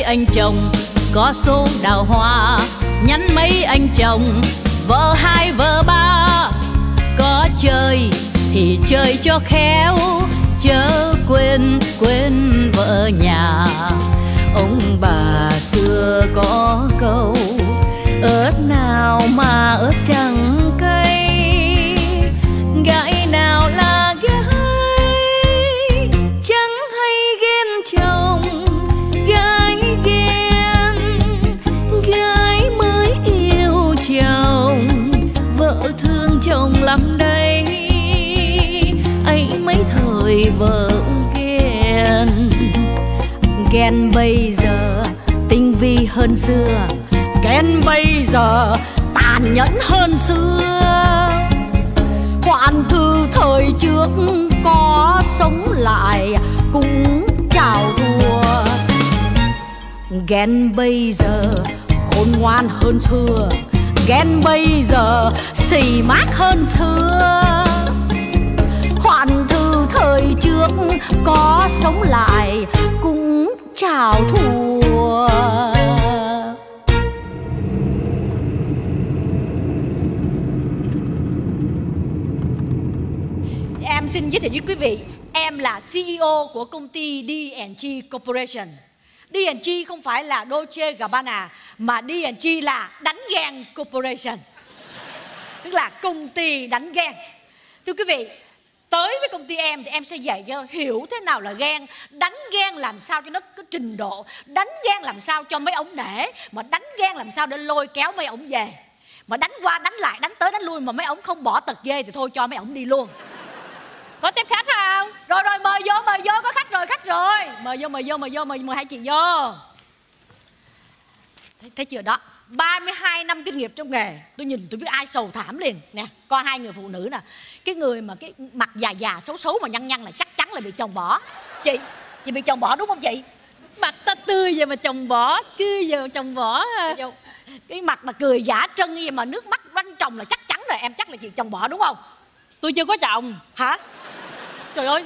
Anh chồng có số đào hoa, nhắn mấy anh chồng vợ hai vợ ba, có chơi thì chơi cho khéo, chớ quên quên vợ nhà. Ông bà xưa có câu ớt nào mà ớt trắng cây, gái nào là gái chẳng hay ghen chồng. Chồng lắm đây ấy mấy thời vợ ghen. Ghen bây giờ tinh vi hơn xưa, ghen bây giờ tàn nhẫn hơn xưa. Quản thư thời trước có sống lại cũng chào thua. Ghen bây giờ khôn ngoan hơn xưa, ghen bây giờ xì mát hơn xưa. Hoạn thư thời trước có sống lại cũng chào thua. Em xin giới thiệu với quý vị, em là xê e ô của công ty đê và giê Corporation. đê và giê không phải là Dolce and Gabbana mà đê và giê là đánh ghen corporation, tức là công ty đánh ghen. Thưa quý vị, tới với công ty em thì em sẽ dạy cho hiểu thế nào là ghen, đánh ghen làm sao cho nó có trình độ, đánh ghen làm sao cho mấy ổng nể, mà đánh ghen làm sao để lôi kéo mấy ổng về, mà đánh qua đánh lại, đánh tới đánh lui mà mấy ổng không bỏ tật ghê thì thôi cho mấy ổng đi luôn. Có tiếp khách không? Rồi rồi mời vô, mời vô, có khách rồi, khách rồi. Mời vô, mời vô, mời vô, mời, mời hai chị vô. Thấy, thấy chưa đó, ba mươi hai năm kinh nghiệm trong nghề. Tôi nhìn tôi biết ai sầu thảm liền. Nè, coi hai người phụ nữ nè. Cái người mà cái mặt già già, xấu xấu mà nhăn nhăn là chắc chắn là bị chồng bỏ. Chị, chị bị chồng bỏ đúng không chị? Mặt ta tươi vậy mà chồng bỏ, cứ giờ chồng bỏ. Cái mặt mà cười giả trân vậy mà nước mắt quanh chồng là chắc chắn rồi. Em chắc là chị chồng bỏ đúng không? Tôi chưa có chồng. Hả? Trời ơi,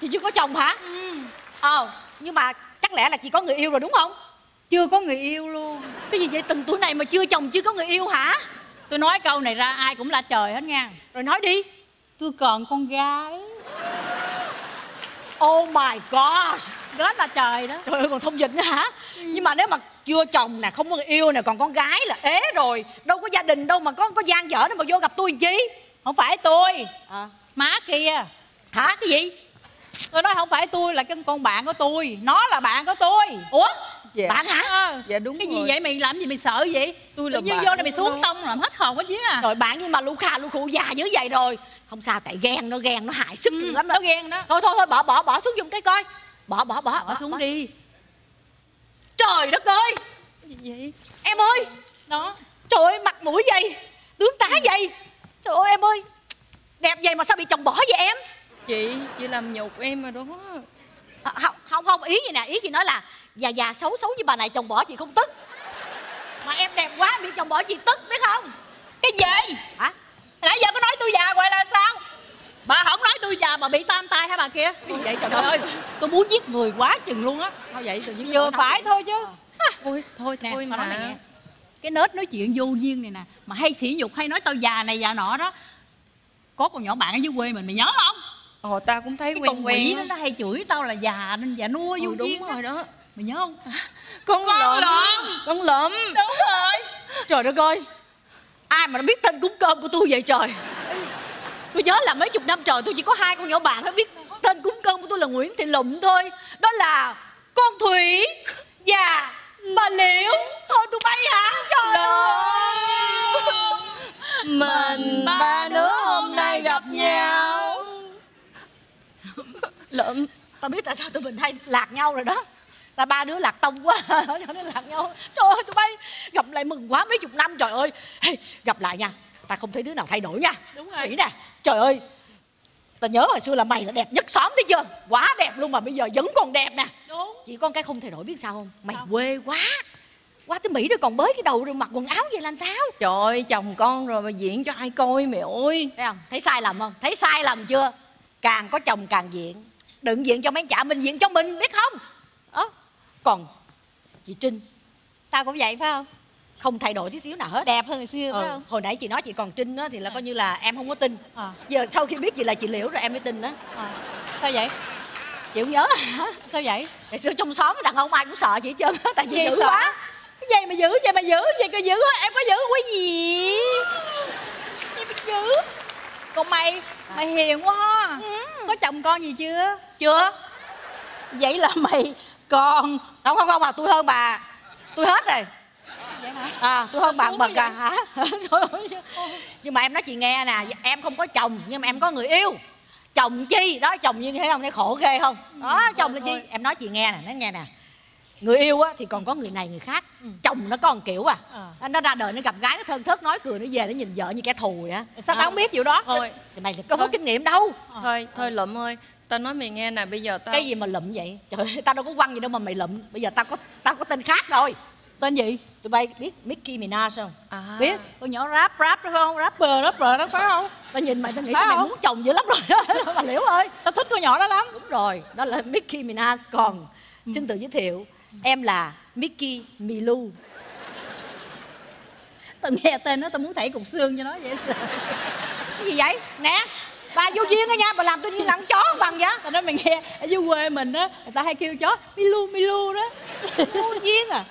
chị chưa có chồng hả? Ừ. Ờ, nhưng mà chắc lẽ là chị có người yêu rồi đúng không? Chưa có người yêu luôn. Cái gì vậy, từng tuổi này mà chưa chồng chưa có người yêu hả? Tôi nói câu này ra ai cũng la trời hết nha. Rồi nói đi. Tôi còn con gái. Oh my god, đó là trời đó. Trời ơi, còn thông dịch nữa hả? Ừ. Nhưng mà nếu mà chưa chồng nè, không có người yêu nè, còn con gái là ế rồi. Đâu có gia đình đâu mà có có gian dở đâu mà vô gặp tôi chi. Không phải tôi à. Má kia. Hả? Cái gì? Tôi nói không phải tôi, là cái con bạn của tôi. Nó là bạn của tôi. Ủa? Dạ. Bạn hả? À, dạ đúng cái rồi. Gì vậy mày làm gì mày sợ vậy? Tôi là như bạn. Như vô đây mày xuống tông làm hết hồn hết chứ à. Rồi bạn nhưng mà lũ khà lũ khụ già dữ vậy rồi. Không sao, tại ghen nó ghen nó hại sức ừ, lắm đó. Nó ghen đó. Thôi thôi thôi bỏ bỏ bỏ xuống giùm cái coi. Bỏ bỏ bỏ bỏ, bỏ xuống bỏ. Đi. Trời đất ơi. Gì vậy? Em ơi. Đó. Trời ơi mặt mũi vậy. Tướng tá vậy. Trời ơi em ơi. Đẹp vậy mà sao bị chồng bỏ vậy em? Chị, chị làm nhục em mà đó. À, không, không không ý gì nè, ý chị nói là già già xấu xấu như bà này chồng bỏ chị không tức. Mà em đẹp quá bị chồng bỏ chị tức biết không? Cái gì? Hả? Nãy giờ có nói tôi già hoài là sao? Bà không nói tôi già mà bị tam tai hả bà kia? Cái gì vậy trời, trời ơi. Tôi muốn giết người quá chừng luôn á. Sao vậy? Tự nhiên vừa phải thôi chứ. À. Thôi thôi nè, thôi mà. Nói mẹ. Cái nết nói chuyện vô duyên này nè, mà hay sỉ nhục hay nói tao già này già nọ đó. Có con nhỏ bạn ở dưới quê mình mày nhớ không? Ồ tao cũng thấy cái quen con quỷ đó nó hay chửi tao là già nên già nua vô ừ, đúng đó. Rồi đó mày nhớ không? Con, con lụm. lụm con lụm đúng rồi. Trời đất ơi ai mà nó biết tên cúng cơm của tôi vậy trời. Tôi nhớ là mấy chục năm trời tôi chỉ có hai con nhỏ bạn nó biết tên cúng cơm của tôi là Nguyễn Thị Lụm thôi, đó là con Thủy và bà Liễu. Thôi tôi bay hả trời ơi. Mình ba đứa hôm nay gặp nhau. Lụm, tao biết tại sao tụi mình hay lạc nhau rồi đó. Là ba đứa lạc tông quá cho nên lạc nhau. Trời ơi tụi bay gặp lại mừng quá mấy chục năm trời ơi. Hey, gặp lại nha, ta không thấy đứa nào thay đổi nha. Đúng rồi. Nghĩ nè, trời ơi. Ta nhớ hồi xưa là mày là đẹp nhất xóm thấy chưa? Quá đẹp luôn mà bây giờ vẫn còn đẹp nè. Đúng. Chỉ con cái không thay đổi biết sao không? Mày không. Quê quá. Qua tới Mỹ rồi còn bới cái đầu rồi mặc quần áo vậy làm sao? Trời ơi, chồng con rồi mà diễn cho ai coi mẹ ơi. Thấy không? Thấy sai lầm không? Thấy sai lầm chưa? Càng có chồng càng diện. Đừng diện cho mấy chả, mình diện cho mình biết không? Ờ. Còn chị Trinh tao cũng vậy phải không? Không thay đổi tí xíu nào hết. Đẹp hơn hồi xưa ừ. Phải không? Hồi nãy chị nói chị còn Trinh đó, thì là à. Coi như là em không có tin à. Giờ sau khi biết chị là chị Liễu rồi em mới tin đó à. Sao vậy? Chị không nhớ hả? Sao vậy? Ngày xưa trong xóm đàn ông ai cũng sợ chị hết trơn. Tại chị dữ quá. Cái gì mà dữ, vậy mà dữ, vậy coi dữ em có dữ quý gì? Vậy mà dữ. Còn mày, mày hiền quá ừ. Có chồng con gì chưa? Chưa. Vậy là mày còn không không không mà tôi hơn bà. Tôi hết rồi. Vậy hả? À, tôi hơn bà bà cả hả? Nhưng mà em nói chị nghe nè, em không có chồng nhưng mà em có người yêu. Chồng chi? Đó chồng như thế không thấy khổ ghê không? Đó ừ, chồng thôi, là thôi. Chi? Em nói chị nghe nè, nó nghe nè. Người yêu á thì còn có người này người khác ừ. Chồng nó có một kiểu à. À nó ra đời nó gặp gái nó thơm thớt nói cười nó về nó nhìn vợ như kẻ thù á à. Sao à. Tao không biết vụ đó thôi thì mày không có kinh nghiệm đâu thôi thôi, thôi Lụm ơi tao nói mày nghe nè bây giờ tao cái gì mà lụm vậy trời ơi, tao đâu có quăng gì đâu mà mày lụm. Bây giờ tao có tao có tên khác rồi. Tên gì tụi bay biết? Mickey Minaj không à. Biết con nhỏ rap rap phải không? Rapper rapper đó phải không? Tao nhìn mày tao nghĩ mày muốn chồng dữ lắm rồi đó bà Liễu ơi. Tao thích con nhỏ đó lắm. Đúng rồi đó là Mickey Minaj. Còn ừ. Xin tự giới thiệu em là Mickey Milu. Tao nghe tên nó tao muốn thảy cục xương cho nó vậy sợ. Cái gì vậy? Nè, bà vô duyên á nha, bà làm tôi như lặng chó không bằng vậy. Tao nói mày nghe, ở dưới quê mình á, người ta hay kêu chó Milu Milu đó. Vô duyên à.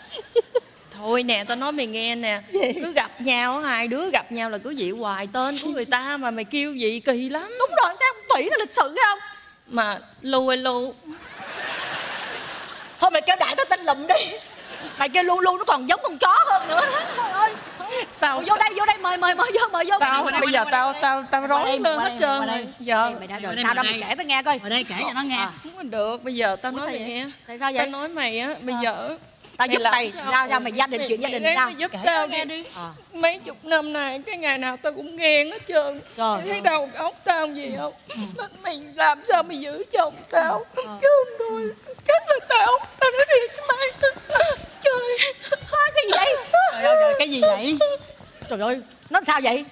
Thôi nè, tao nói mày nghe nè. Vậy? Cứ gặp nhau, hai đứa gặp nhau là cứ vậy hoài tên của người ta mà mày kêu vậy kỳ lắm. Đúng rồi, tao không tủy là lịch sự không? Mà Lu ơi Lu. Thôi mày kêu đại tao tên Lụm đi. Mày kêu Lu Lu nó còn giống con chó hơn nữa. Thôi ơi. Tao vô đây vô đây mời mời mời vô mời vô. Tao bây giờ tao tao tao rối lên hết trơn rồi. Giờ mày đã rồi tao đâu mày kể tao nghe coi. Ở đây kể cho nó nghe. Không được, bây giờ tao nói mày nghe. Tại sao vậy? Tao nói mày á, bây giờ tao giúp mày sao sao mày gia đình chuyện gia đình sao? Giúp tao nghe đi. Mấy chục năm nay cái ngày nào tao cũng ghen hết trơn. Thấy đầu óc tao gì không? Mày làm sao mày giữ chồng tao? Chứ không thôi. Chết là tao, tao nói thiệt với mày. Trời ơi, cái gì vậy? Trời ơi, trời, cái gì vậy? Trời ơi, nó sao vậy?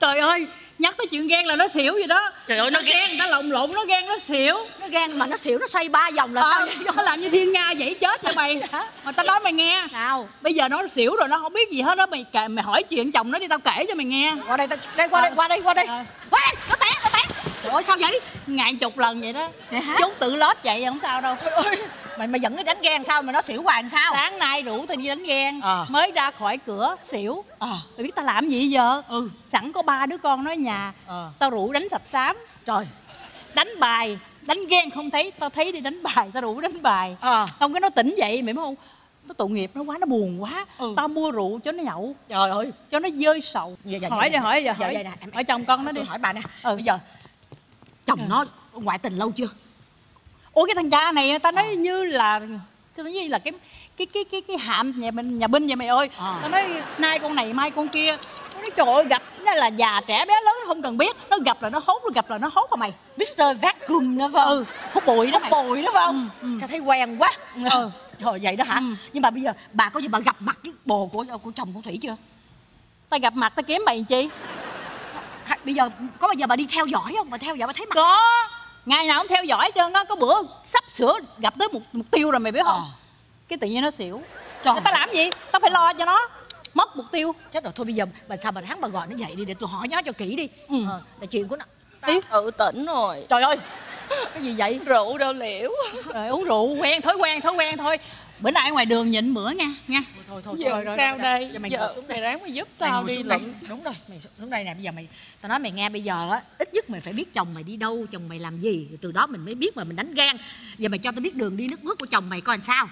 Trời ơi, nhắc tới chuyện ghen là nó xỉu vậy đó. Trời ơi, nó, nó ghen, ghen, nó lộn lộn, nó ghen, nó xỉu. Nó ghen mà nó xỉu, nó xoay ba vòng là ờ, sao vậy? Nó làm như Thiên Nga vậy chết vậy mày. Mà tao nói mày nghe. Sao? Bây giờ nó xỉu rồi, nó không biết gì hết á. Mày kể, mày hỏi chuyện chồng nó đi, tao kể cho mày nghe. Qua đây, tao, đây qua à. Đây, qua đây, qua đây. À. Qua đây, nó té, nó té. Ủa sao vậy? Ngàn chục lần vậy đó. Vậy hả? Chú tự lết vậy không sao đâu. Trời ơi, mày mà dẫn nó đánh ghen sao? Mà nó xỉu hoài làm sao? Sáng nay rủ tao đi đánh ghen à. Mới ra khỏi cửa xỉu à. Mày biết tao làm gì giờ? Ừ. Sẵn có ba đứa con nó ở nhà à. Tao rủ đánh sập xám. Trời. Đánh bài. Đánh ghen không thấy. Tao thấy đi đánh bài. Tao rủ đánh bài à. Không cái nó tỉnh dậy mày biết không? Nó tội nghiệp nó quá, nó buồn quá ừ. Tao mua rượu cho nó nhậu. Trời ơi. Cho nó dơi sầu giờ, giờ, hỏi, giờ, giờ, hỏi giờ, giờ, hỏi giờ, giờ, hỏi chồng con nó đi. Hỏi bà nè ừ. Bây giờ chồng ừ. nó ngoại tình lâu chưa? Ủa cái thằng cha này tao nói à. Như là cái như là cái cái cái cái, cái hạm nhà mình nhà binh vậy mày ơi à. Tao nói nay con này mai con kia. Nó nói trời ơi gặp nó là già trẻ bé lớn nó không cần biết. Nó gặp là nó hốt, nó gặp là nó hốt hả mày? Mister Vacuum đó phải không? Ừ. Hút bụi đó mày. Hút bụi đó phải không? Ừ. Sao thấy quen quá ừ. Thôi vậy đó hả? Ừ. Nhưng mà bây giờ bà có gì bà gặp mặt cái bồ của của chồng của Thủy chưa? Tao gặp mặt tao kiếm bà làm chi? Bây giờ có bao giờ bà đi theo dõi không? Bà theo dõi bà thấy mặt. Có. Ngày nào cũng theo dõi trơn á, có bữa sắp sửa gặp tới một mục tiêu rồi mày biết không? À. Cái tự nhiên nó xỉu. Trời. Tao làm gì? Tao phải lo cho nó. Mất mục tiêu. Chết rồi thôi bây giờ bà sao bà ráng bà gọi nó dậy đi để tôi hỏi nó cho kỹ đi. Ừ. À, là chuyện của nó. Tao tự tỉnh rồi. Trời ơi. Cái gì vậy? Rượu đâu liễu. Rồi, uống rượu quen, thói quen, thói quen thôi. Bữa nay ở ngoài đường nhịn bữa nha, nha. Thôi thôi thôi. Giờ rồi, sao rồi, đây? Giờ mày ngồi xuống đây ráng mày giúp tao đi lụm. Đúng rồi, mày xuống đây nè, bây giờ mày tao nói mày nghe bây giờ á, ít nhất mày phải biết chồng mày đi đâu, chồng mày làm gì, từ đó mình mới biết mà mình đánh ghen. Giờ mày cho tao biết đường đi nước bước của chồng mày coi làm sao.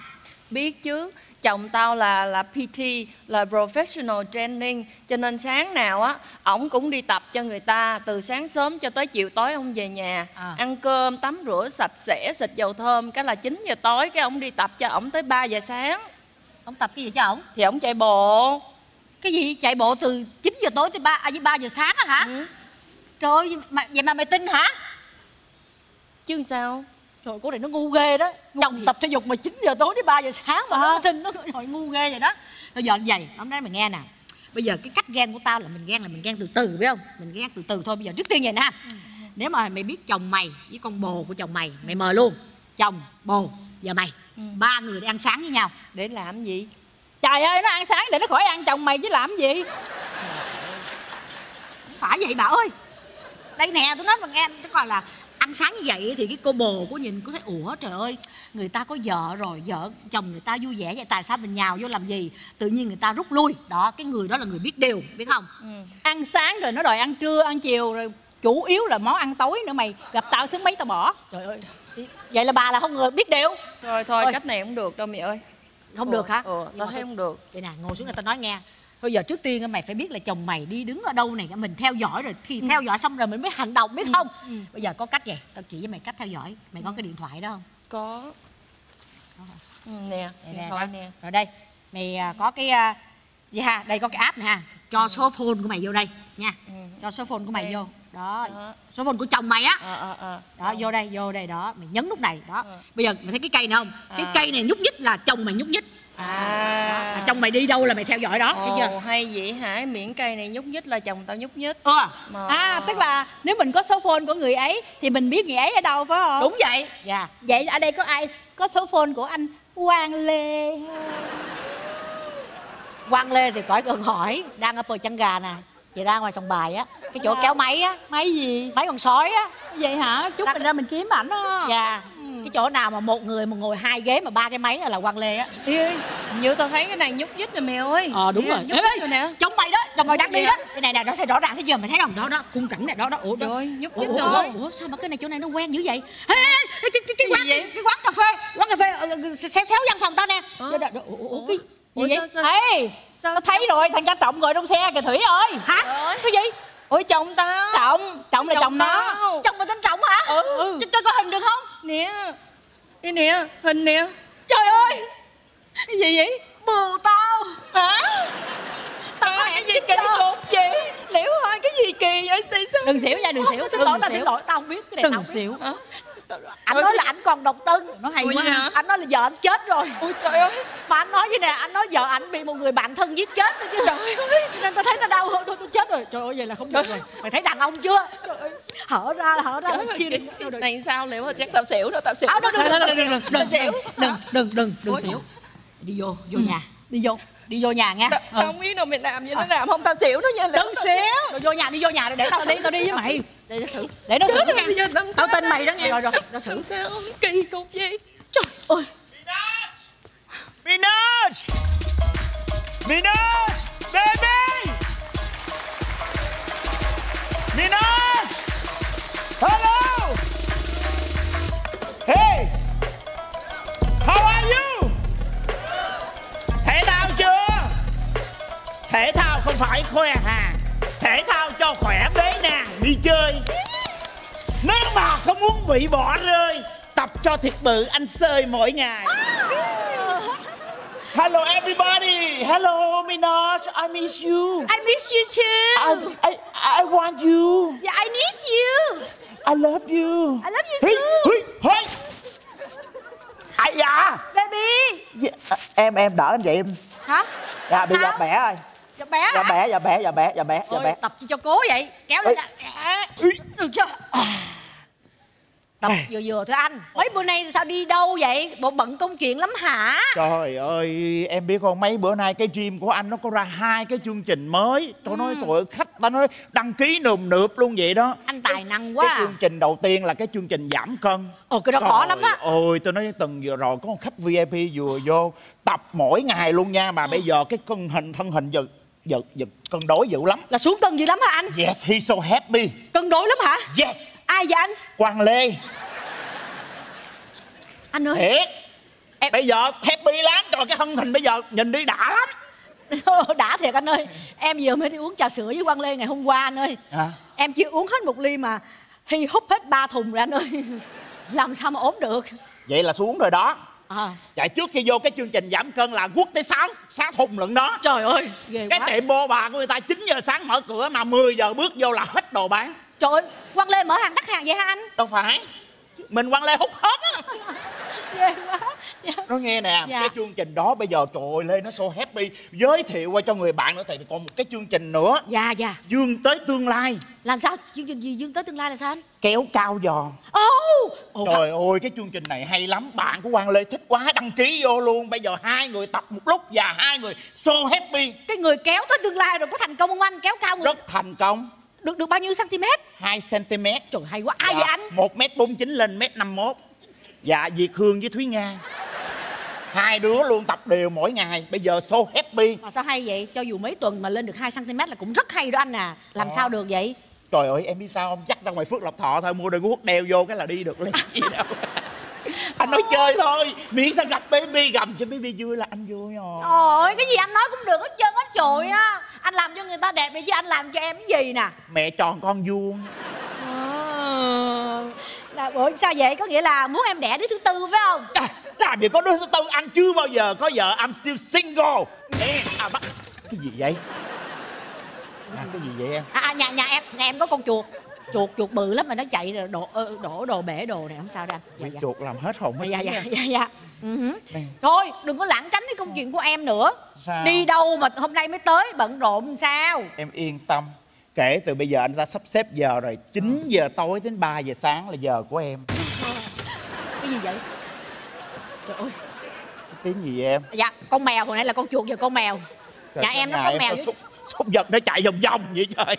Biết chứ, chồng tao là là pê tê, là professional training, cho nên sáng nào á ổng cũng đi tập cho người ta từ sáng sớm cho tới chiều tối ông về nhà à. Ăn cơm tắm rửa sạch sẽ xịt dầu thơm cái là chín giờ tối cái ổng đi tập cho ổng tới ba giờ sáng. Ổng tập cái gì cho ổng? Thì ổng chạy bộ. Cái gì? Chạy bộ từ chín giờ tối tới ba à, với ba giờ sáng á hả? Ừ. Trời ơi, vậy mà mày tin hả? Chứ sao? Rồi cô này nó ngu ghê đó. Ngu chồng thiệt. Tập thể dục mà chín giờ tối đến ba giờ sáng mà à. Nó tin nó hồi ngu ghê vậy đó. Rồi giờ vậy, hôm nay mày nghe nè. Bây giờ cái cách ghen của tao là mình ghen là mình ghen từ từ biết không? Mình ghen từ từ thôi. Bây giờ trước tiên vậy nè. Ừ. Nếu mà mày biết chồng mày với con bồ của chồng mày, mày mời luôn chồng, bồ và mày. Ừ. Ba người đi ăn sáng với nhau. Để làm gì? Trời ơi, nó ăn sáng để nó khỏi ăn chồng mày chứ làm gì. Không phải vậy bà ơi. Đây nè, tôi nói mà nghe tôi coi là ăn sáng như vậy thì cái cô bồ của nhìn có thấy ủa trời ơi người ta có vợ rồi, vợ chồng người ta vui vẻ vậy tại sao mình nhào vô làm gì, tự nhiên người ta rút lui đó, cái người đó là người biết điều biết không. Ừ. Ăn sáng rồi nó đòi ăn trưa ăn chiều rồi chủ yếu là món ăn tối nữa, mày gặp tao xứng mấy tao bỏ. Trời ơi vậy là bà là không người biết điều rồi. Thôi ôi. Cách này không được đâu mẹ ơi. Không ừ, được hả? Ừ, tao thấy không được. Vậy nè ngồi xuống đây tao nói nghe. Thôi giờ trước tiên mày phải biết là chồng mày đi đứng ở đâu này, mình theo dõi rồi thì ừ. theo dõi xong rồi mình mới hành động biết không? Ừ. Ừ. Bây giờ có cách vậy, tao chỉ cho mày cách theo dõi. Mày có cái điện thoại đó không? Có. Có ừ, nè, điện nè, thoại nè. Rồi đây, mày có cái gì ha? Đây có cái app nè ha. Cho ừ. số phone của mày vô đây nha. Ừ. Cho số phone của mày đây. Vô. Đó. Đó. Số phone của chồng mày á. À, à, à. Đó, vô đây, vô đây đó, mày nhấn nút này đó. À. Bây giờ mày thấy cái cây này không? À. Cái cây này nhúc nhích là chồng mày nhúc nhích. À. À, chồng mày đi đâu là mày theo dõi đó. Ồ, thấy chưa? Hay vậy hả? Miễn cây này nhúc nhích là chồng tao nhúc nhích. Ờ à. Mà... à tức là nếu mình có số phone của người ấy thì mình biết người ấy ở đâu phải không? Đúng vậy. Dạ yeah. Vậy ở đây có ai có số phone của anh Quang Lê? Quang Lê thì khỏi cần hỏi. Đang ở Pochanga nè. Chị ra ngoài sòng bài á. Cái chỗ à. Kéo máy á. Máy gì? Máy con sói á. Vậy hả? Chúc đang... mình ra mình kiếm ảnh đó. Dạ yeah. Cái chỗ nào mà một người mà ngồi hai ghế mà ba cái máy là Quang Lê á. Như tao thấy cái này nhúc nhích rồi mẹ ơi. Ờ à, đúng rồi. Nhúc nhích rồi nè. Chồng mày đó, chồng mày đang đi đó. Cái này nè, nó thấy rõ ràng thế giờ mày thấy không? Đó đó, khung cảnh này đó đó. Ủa trời, nhúc nhích rồi. Ủa sao mà cái này chỗ này nó quen dữ vậy? Ê ê cái cái quán cái quán cà phê, quán cà phê xéo xéo văn phòng tao nè. Ủa cái gì vậy? Ê, tao thấy rồi, thằng cha Trọng ngồi trong xe kìa Thủy ơi. Hả? Cái gì? Ủa chồng tao. Trọng, Trọng là chồng nó. Chồng mày tên Trọng hả? Ừ. Cho có hình được không? Nè. Đi nè, hình nè. Trời ơi. Cái gì vậy? Bồ tao. Hả? Tao có hẹn gì kỳ cục vậy? Liễu ơi, cái gì kỳ vậy? Đừng xỉu nha, đừng xỉu. Tao xin lỗi, tao xin lỗi, tao không biết cái này. Đừng xỉu. Anh nói là anh còn độc thân. Nó hay quá. Anh nói là vợ anh chết rồi. Ôi trời ơi. Mà anh nói vậy nè, anh nói vợ anh bị một người bạn thân giết chết nữa chứ. Trời ơi. Nên tao thấy tao đau hơn, tôi chết rồi. Trời ơi, vậy là không được rồi. Mày thấy đàn ông chưa? Hở ra là hở ra là chia. Này sao Liễu ơi, chắc tao xỉu đâu, tao xỉu. Đừng xỉu. Đừng, đừng, đừng, đừng xỉu. Đi vô, vô ừ. nhà. Đi vô, đi vô nhà nha. T ừ. Tao không biết đâu mày làm gì, nó làm không tao xỉu nó nha. Đừng xỉu. Vô nhà, đi vô nhà để tao đi, tao đi với mày. Để nó xử. Để nó xử. Tao tin mày đó nghe. Rồi rồi, nó xử. Sao kỳ cục vậy? Trời ơi. Minaj! Minaj! Minaj! Baby! Minaj! Hello! Hey! How are you? Thể thao chưa? Thể thao không phải khoe hàng. Thể thao cho khỏe bế nàng đi chơi. Nếu mà không muốn bị bỏ rơi, tập cho thiệt bự anh sơi mỗi ngày. Hello everybody. Hello Minaj. I miss you. I miss you too. I, I, I want you. Yeah, I miss you. I love you. I love you hey, too. Hey, hey. Ai da. Baby. Yeah, em em đỡ anh vậy em. Hả? Dạ bị dập bẻ ơi. Dập bẻ. Dập bẻ, dập bẻ, dập bẻ, dập bẻ, dập bẻ. Tập chi cho cố vậy? Kéo lên. Được chưa? Tập vừa vừa thôi anh. Mấy bữa nay sao đi đâu vậy? Bộ bận công chuyện lắm hả? Trời ơi, em biết không, mấy bữa nay cái gym của anh nó có ra hai cái chương trình mới. Tôi ừ. nói tụi khách ta nói đăng ký nườm nượp luôn vậy đó. Anh tài năng quá. Cái chương trình đầu tiên là cái chương trình giảm cân. Ồ, cái đó khó lắm á. Ôi, tôi nói từng vừa rồi có một khách vi ai pi vừa vô tập mỗi ngày luôn nha. Mà ừ. bây giờ cái cân hình thân hình giật giật giật cân đối dữ lắm. Là xuống cân dữ lắm hả anh? Yes, he's so happy. Cân đối lắm hả? Yes. Ai vậy anh? Quang Lê. Anh ơi. Thiệt. Em... Bây giờ happy lắm. Trời, cái thân hình bây giờ nhìn đi đã lắm. Đã thiệt anh ơi. Em vừa mới đi uống trà sữa với Quang Lê ngày hôm qua anh ơi. À? Em chưa uống hết một ly mà Hi hút hết ba thùng rồi anh ơi. Làm sao mà ốm được. Vậy là xuống rồi đó. À. Chạy trước khi vô cái chương trình giảm cân là quất tới sáu thùng lận đó. Trời ơi, ghê cái quá. Tiệm bô bà của người ta chín giờ sáng mở cửa mà mười giờ bước vô là hết đồ bán. Trời ơi, Quang Lê mở hàng đắt hàng vậy hả anh? Đâu phải, mình Quang Lê hút hết á. Ghê quá. Dạ. Nó nghe nè, dạ. cái chương trình đó bây giờ trời ơi, Lê nó so happy. Giới thiệu qua cho người bạn nữa, tại vì còn một cái chương trình nữa. Dạ dạ. Dương tới tương lai. Là sao? Chương trình gì Dương tới tương lai là sao anh? Kéo cao giò. Oh. Trời oh. ơi, cái chương trình này hay lắm. Bạn của Quang Lê thích quá, đăng ký vô luôn. Bây giờ hai người tập một lúc và hai người so happy. Cái người kéo tới tương lai rồi có thành công không anh? Kéo cao người... Rất thành công. Được được bao nhiêu cm? hai xăng ti mét. Trời hay quá. Ai dạ. vậy anh? một mét bốn mươi chín lên một mét năm mươi mốt. Dạ, Việt Hương với Thúy Nga. Hai đứa luôn tập đều mỗi ngày. Bây giờ so happy. Mà sao hay vậy? Cho dù mấy tuần mà lên được hai xăng ti mét là cũng rất hay đó anh à. Làm à. Sao được vậy? Trời ơi, em biết sao không? Dắt ra ngoài Phước Lộc Thọ thôi, mua đôi guốc đeo vô cái là đi được liền. Anh nói chơi thôi, miễn sao gặp baby, gầm cho baby vui là anh vui rồi. Ôi, cái gì anh nói cũng được hết trơn á trời á. Anh làm cho người ta đẹp vậy chứ anh làm cho em cái gì nè? Mẹ tròn con vuông. Là, ủa sao vậy? Có nghĩa là muốn em đẻ đứa thứ tư phải không? À, làm gì có đứa thứ tư, anh chưa bao giờ có vợ. I'm still single. Ê, à, bắt... Cái gì vậy? À, cái gì vậy em? À, à nhà, nhà em nhà em có con chuột. Chuột chuột bự lắm mà nó chạy rồi đổ, đổ đồ bể đồ này không sao đâu. Dạ, dạ. Chuột làm hết hồn hết. Dạ, dạ, dạ, dạ. Uh-huh. Thôi đừng có lãng tránh cái công chuyện của em nữa. Sao? Đi đâu mà hôm nay mới tới bận rộn sao? Em yên tâm. Kể từ bây giờ anh ra sắp xếp giờ rồi. Chín giờ tối đến ba giờ sáng là giờ của em. Cái gì vậy? Trời ơi. Cái tiếng gì vậy em? Dạ, con mèo hồi nãy là con chuột giờ con mèo. Trời, nhà em nó có mèo xúc, xúc vật nó chạy vòng vòng vậy trời.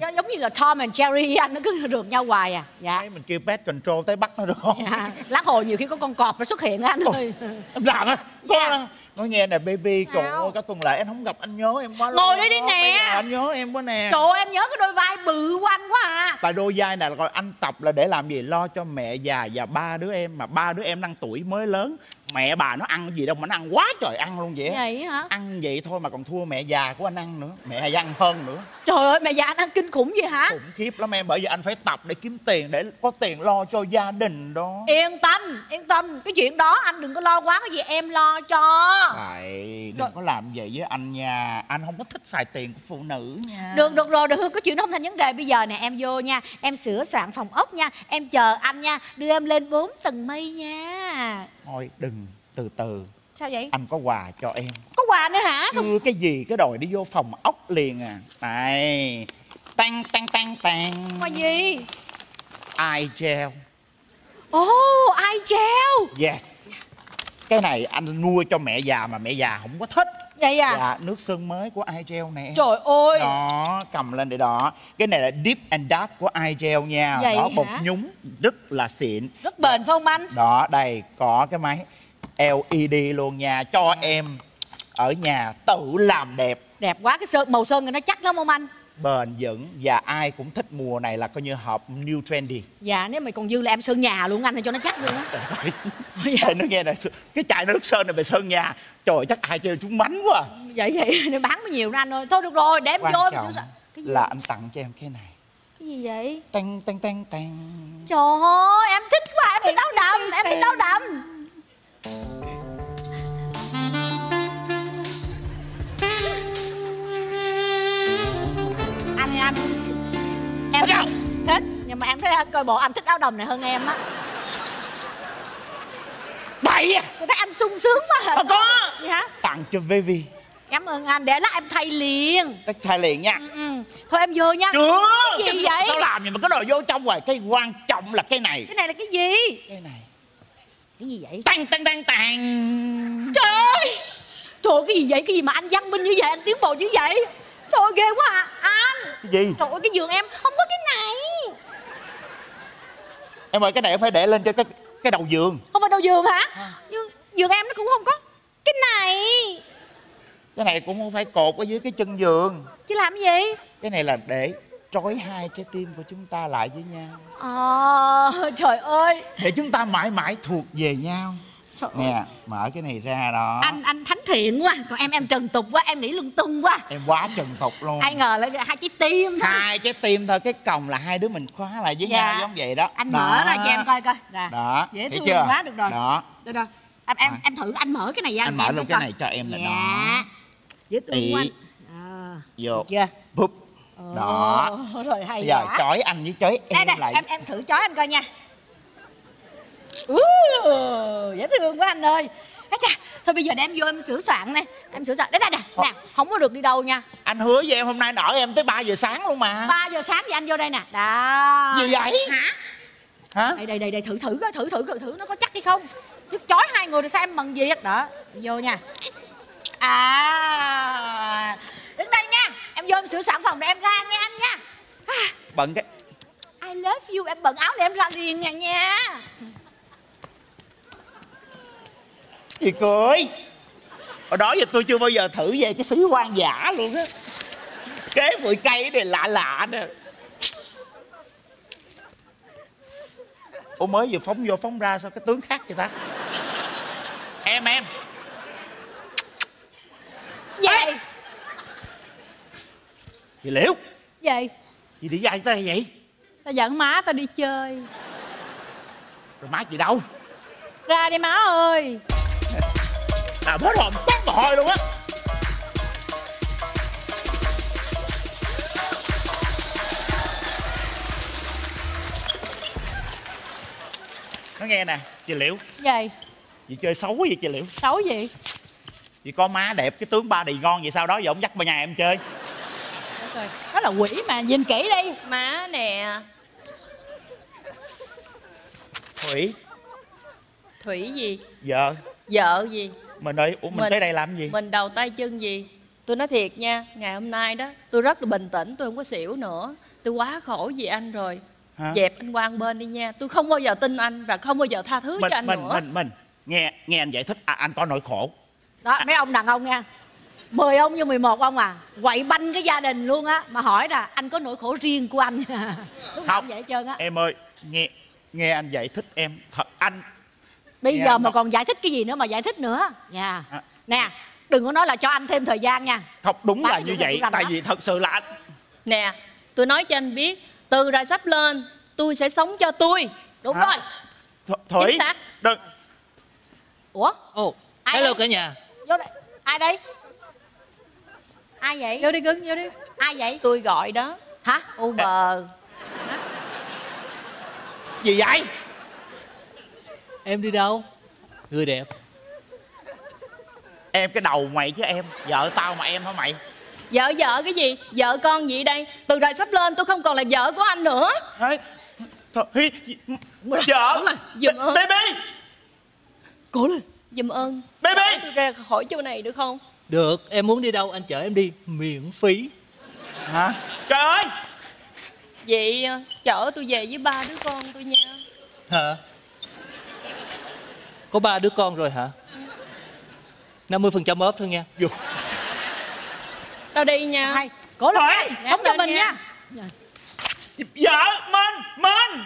Gi Giống như là Tom and Jerry anh, nó cứ rượt nhau hoài à. Dạ. Đấy, mình kêu pet control tới bắt nó được không? Dạ. Lát hồi nhiều khi có con cọp nó xuất hiện á anh ơi. Ồ, em làm á? Có. Nói nghe nè baby, trời ơi cả tuần lễ em không gặp, anh nhớ em quá. Ngồi đi đi nè. Anh nhớ em quá nè. Trời ơi, em nhớ cái đôi vai bự của anh quá à. Tại đôi vai này là gọi anh tập là để làm gì? Lo cho mẹ già và ba đứa em. Mà ba đứa em đang tuổi mới lớn. Mẹ bà nó ăn gì đâu mà nó ăn quá trời ăn luôn vậy. Vậy hả? Ăn vậy thôi mà còn thua mẹ già của anh ăn nữa. Mẹ già ăn hơn nữa. Trời ơi, mẹ già anh ăn kinh khủng vậy hả? Khủng khiếp lắm em, bởi vì anh phải tập để kiếm tiền, để có tiền lo cho gia đình đó. Yên tâm, yên tâm. Cái chuyện đó anh đừng có lo quá, cái gì em lo cho. Tại đừng có làm vậy với anh nha. Anh không có thích xài tiền của phụ nữ nha. Được, được rồi, được. Cái chuyện đó không thành vấn đề. Bây giờ nè em vô nha. Em sửa soạn phòng ốc nha. Em chờ anh nha. Đưa em lên bốn tầng mây nha. Thôi đừng, từ từ. Sao vậy? Anh có quà cho em. Có quà nữa hả? Chưa cái gì cái đòi đi vô phòng ốc liền à. Này. Tăng tăng tăng tăng. Quà gì? Igel. Oh, Igel. Yes. Cái này anh nuôi cho mẹ già mà mẹ già không có thích. Vậy à? Dạ, nước sơn mới của Igel nè. Trời ơi. Đó, cầm lên để đó. Cái này là Deep and Dark của Igel nha. Vậy đó, bột nhúng rất là xịn. Rất bền phải không anh? Đó, đây có cái máy lờ e đê luôn nha. Cho em ở nhà tự làm đẹp. Đẹp quá, cái sơn, màu sơn này nó chắc lắm không anh? Bền vững và ai cũng thích mùa này là coi như hợp new trendy. Dạ, nếu mày còn dư là em sơn nhà luôn anh, cho nó chắc luôn á. Dạ. Nó nghe này, cái chai nước sơn này về sơn nhà. Trời chắc ai chơi trúng bánh quá. Vậy vậy, nó bán mới nhiều nữa anh ơi. Thôi được rồi, để em vô em sửa. Là anh tặng cho em cái này. Cái gì vậy? Tang tang tang tang. Trời ơi, em thích quá, em thích đau đầm, em thích đau đầm. Anh em thích, thích nhưng mà em thấy coi bộ anh thích áo đầm này hơn em á. Bậy à, tôi thấy anh sung sướng quá. Không có gì hả? Tặng cho baby. Cảm ơn anh, để lát em thay liền. Thay liền nha. Ừ, ừ. Thôi em vô nha. Chưa. Cái gì vậy? Sao làm gì mà có đồ vô trong hoài? Cái quan trọng là cái này. Cái này là cái gì? Cái này. Cái gì vậy? Tăng tăng tăng tăng. Trời ơi. Trời ơi, cái gì vậy? Cái gì mà anh văn minh như vậy, anh tiến bộ như vậy? Trời ơi, ghê quá à. Anh. Cái gì? Trời ơi, cái giường em không có cái này. Em ơi, cái này phải để lên cho cái cái đầu giường. Không phải đầu giường hả? À. Nhưng giường em nó cũng không có cái này. Cái này cũng không phải cột ở dưới cái chân giường. Chứ làm cái gì? Cái này là để trói hai trái tim của chúng ta lại với nhau. Ờ, à, trời ơi. Để chúng ta mãi mãi thuộc về nhau. Trời nè, ơi. Mở cái này ra đó. Anh anh thánh thiện quá, còn em em trần tục quá, em nghĩ lung tung quá. Em quá trần tục luôn. Ai ngờ lại hai trái tim thôi. Hai trái tim thôi, cái còng là hai đứa mình khóa lại với dạ. nhau giống vậy đó. Anh đó. Mở ra cho em coi coi. Rồi. Đó. Dễ thương quá, được rồi. Đó. Được rồi. Em em em thử anh mở cái này ra. Anh mở luôn cái coi. Này cho em là dạ. Đó. Dễ thương quá. À. Vô. Chưa? Búp. Ồ. Đó. Rồi hay giờ dạ. Chói anh với chói em đây, lại. Em em thử chói anh coi nha. Uh, dễ thương quá anh ơi. Ê chà, thôi bây giờ để em vô em sửa soạn nè. Em sửa soạn, đến đây nè, nè, không có được đi đâu nha. Anh hứa với em hôm nay đợi em tới ba giờ sáng luôn mà. Ba giờ sáng vậy anh vô đây nè. Đó. Gì vậy? Hả? Hả? Đây, đây, đây, đây thử thử coi, thử, thử, thử, thử nó có chắc hay không. Chứ chói hai người thì sao em bằng việc. Đó, vô nha. À. Đứng đây nha, em vô em sửa soạn phòng để em ra nghe anh nha. Bận cái I love you, em bận áo để em ra liền nha nha. Gì cười? Hồi đó giờ tôi chưa bao giờ thử về cái xứ hoang dã luôn á. Kế bụi cây này lạ lạ nè. Ủa mới vừa phóng vô phóng ra sao cái tướng khác vậy ta? Em em vậy? Gì liễu? Gì? Gì đi dạy tới đây vậy? Tao giận má tao đi chơi. Rồi má chị đâu? Ra đi má ơi. À hết hồn tắt mà hồi luôn á. Nó nghe nè, chị Liễu. Gì? Chị chơi xấu vậy chị Liễu? Xấu gì? Chị có má đẹp cái tướng ba đì ngon vậy sao đó giờ ông dắt vào nhà em chơi. Đó là quỷ mà, nhìn kỹ đi. Má nè. Quỷ. Thủy gì? Vợ. Vợ gì? Mình ơi, ủa mình, mình tới đây làm gì? Mình đầu tay chân gì? Tôi nói thiệt nha, ngày hôm nay đó tôi rất là bình tĩnh, tôi không có xỉu nữa. Tôi quá khổ vì anh rồi. Hả? Dẹp anh qua bên đi nha. Tôi không bao giờ tin anh và không bao giờ tha thứ mình, cho anh mình, nữa. Mình, mình, nghe nghe anh giải thích, à, anh có nỗi khổ. Đó, à. Mấy ông đàn ông nha. mười ông như mười một ông à. Quậy banh cái gia đình luôn á. Mà hỏi là anh có nỗi khổ riêng của anh. Đúng không vậy hết trơn á. Em ơi, nghe nghe anh giải thích em. Thật anh... Bây dạ, giờ mà còn giải thích cái gì nữa mà giải thích nữa nha. Yeah. À. Nè, đừng có nói là cho anh thêm thời gian nha. Không, đúng Bác là như vậy, tại đó. Vì thật sự là anh... Nè, tôi nói cho anh biết, từ rồi sắp lên, tôi sẽ sống cho tôi. Đúng à. Rồi. Th Thủy, đừng... Ủa? Ồ, ai hello cả nhà. Vô đây, ai đây? Ai vậy? Vô đi cưng, vô đi. Ai vậy? Tôi gọi đó. Hả? Uber. À. Hả? Gì vậy? Em đi đâu? Người đẹp. Em cái đầu mày chứ em. Vợ tao mà em hả mày? Vợ vợ cái gì? Vợ con gì đây? Từ rồi sắp lên tôi không còn là vợ của anh nữa. Ê, thôi, hi, vợ mà, dùm ơn. Baby. Cố lên. Dùm ơn. Baby. Tôi ra khỏi chỗ này được không? Được, em muốn đi đâu anh chở em đi, miễn phí. Hả? Trời ơi! Vậy chở tôi về với ba đứa con tôi nha. Hả? Có ba đứa con rồi hả? năm mươi phần trăm off thôi nha. Dù. Tao đi nha. Hay. Cố lên, sống cho mình nha. nha. Vợ, Minh, Minh.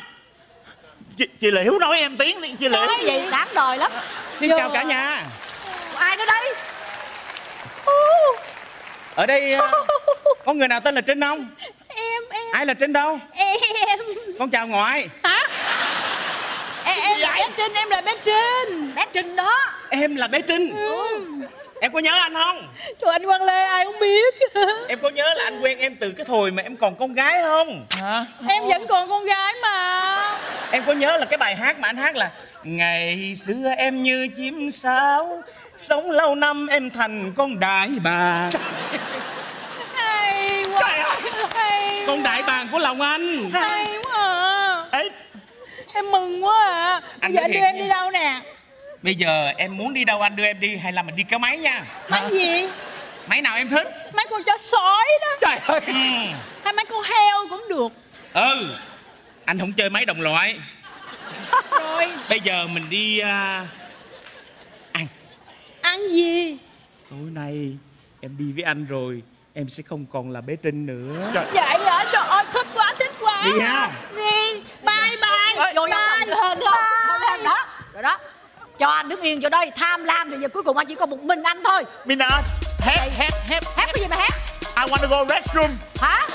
Chị, chị Liễu nói em tiếng đi, chị Liễu. Nói gì đáng đời lắm. Xin Dù. Chào cả nhà. Ai nữa đây? Ở đây có người nào tên là Trinh không? Em, em. Ai là Trinh đâu? Em. Con chào ngoại. Hả? Em, em là bé Trinh, em là bé Trinh. Bé Trinh đó. Em là bé Trinh. Ừ. Em có nhớ anh không? Trời, anh Quang Lê ai không biết. Em có nhớ là anh quen em từ cái thời mà em còn con gái không? Hả? Em Ủa. Vẫn còn con gái mà. Em có nhớ là cái bài hát mà anh hát là ngày xưa em như chim sáo, sống lâu năm em thành con đại bàng. Hay quá. Trời ơi. Hay con quá. Đại bàng của lòng anh. Hay quá à. Ê. Em mừng quá à. Anh giờ đưa em nha. Đi đâu nè? Bây giờ em muốn đi đâu anh đưa em đi, hay là mình đi kéo máy nha. Máy hả? Gì? Máy nào em thích? Máy con chó sói đó. Trời ơi. Ừ. Hay máy con heo cũng được. Ừ. Anh không chơi máy đồng loại. Rồi. Bây giờ mình đi uh, ăn. Ăn gì? Tối nay em đi với anh rồi, em sẽ không còn là bé Trinh nữa. Trời. Vậy hả? Trời ơi, thích quá, thích quá. Đi ha. Đi. Bye bye. Rồi đó. Rồi đó. Cho anh đứng yên chỗ đây, tham lam thì giờ cuối cùng anh chỉ còn một mình anh thôi. Mina, hép, hép, hép. Hép cái gì mà hép? I want to go restroom. Hả?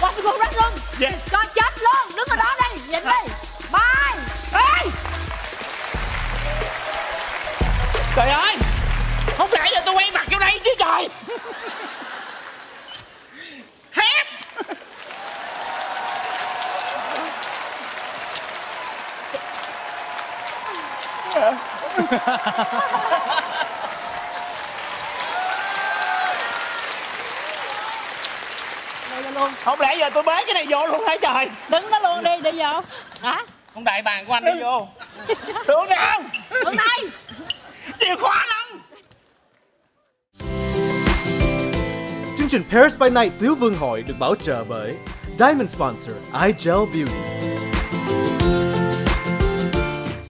Want to go restroom? Yes. Cho chết luôn, đứng ở đó đây, nhìn đi. Bye. Ê! Trời ơi! Không lẽ giờ tôi quay mặt vô đây chứ trời! Hép! Luôn. Không lẽ giờ tôi bế cái này vô luôn hả trời? Đứng đó luôn đi, đi vô. Hả? Con đại bàng của anh đi vô. Được không? Được đây. Chìa khóa lắm. Chương trình Paris by Night Tiếu Vương Hội được bảo trợ bởi Diamond Sponsor, Igel Beauty.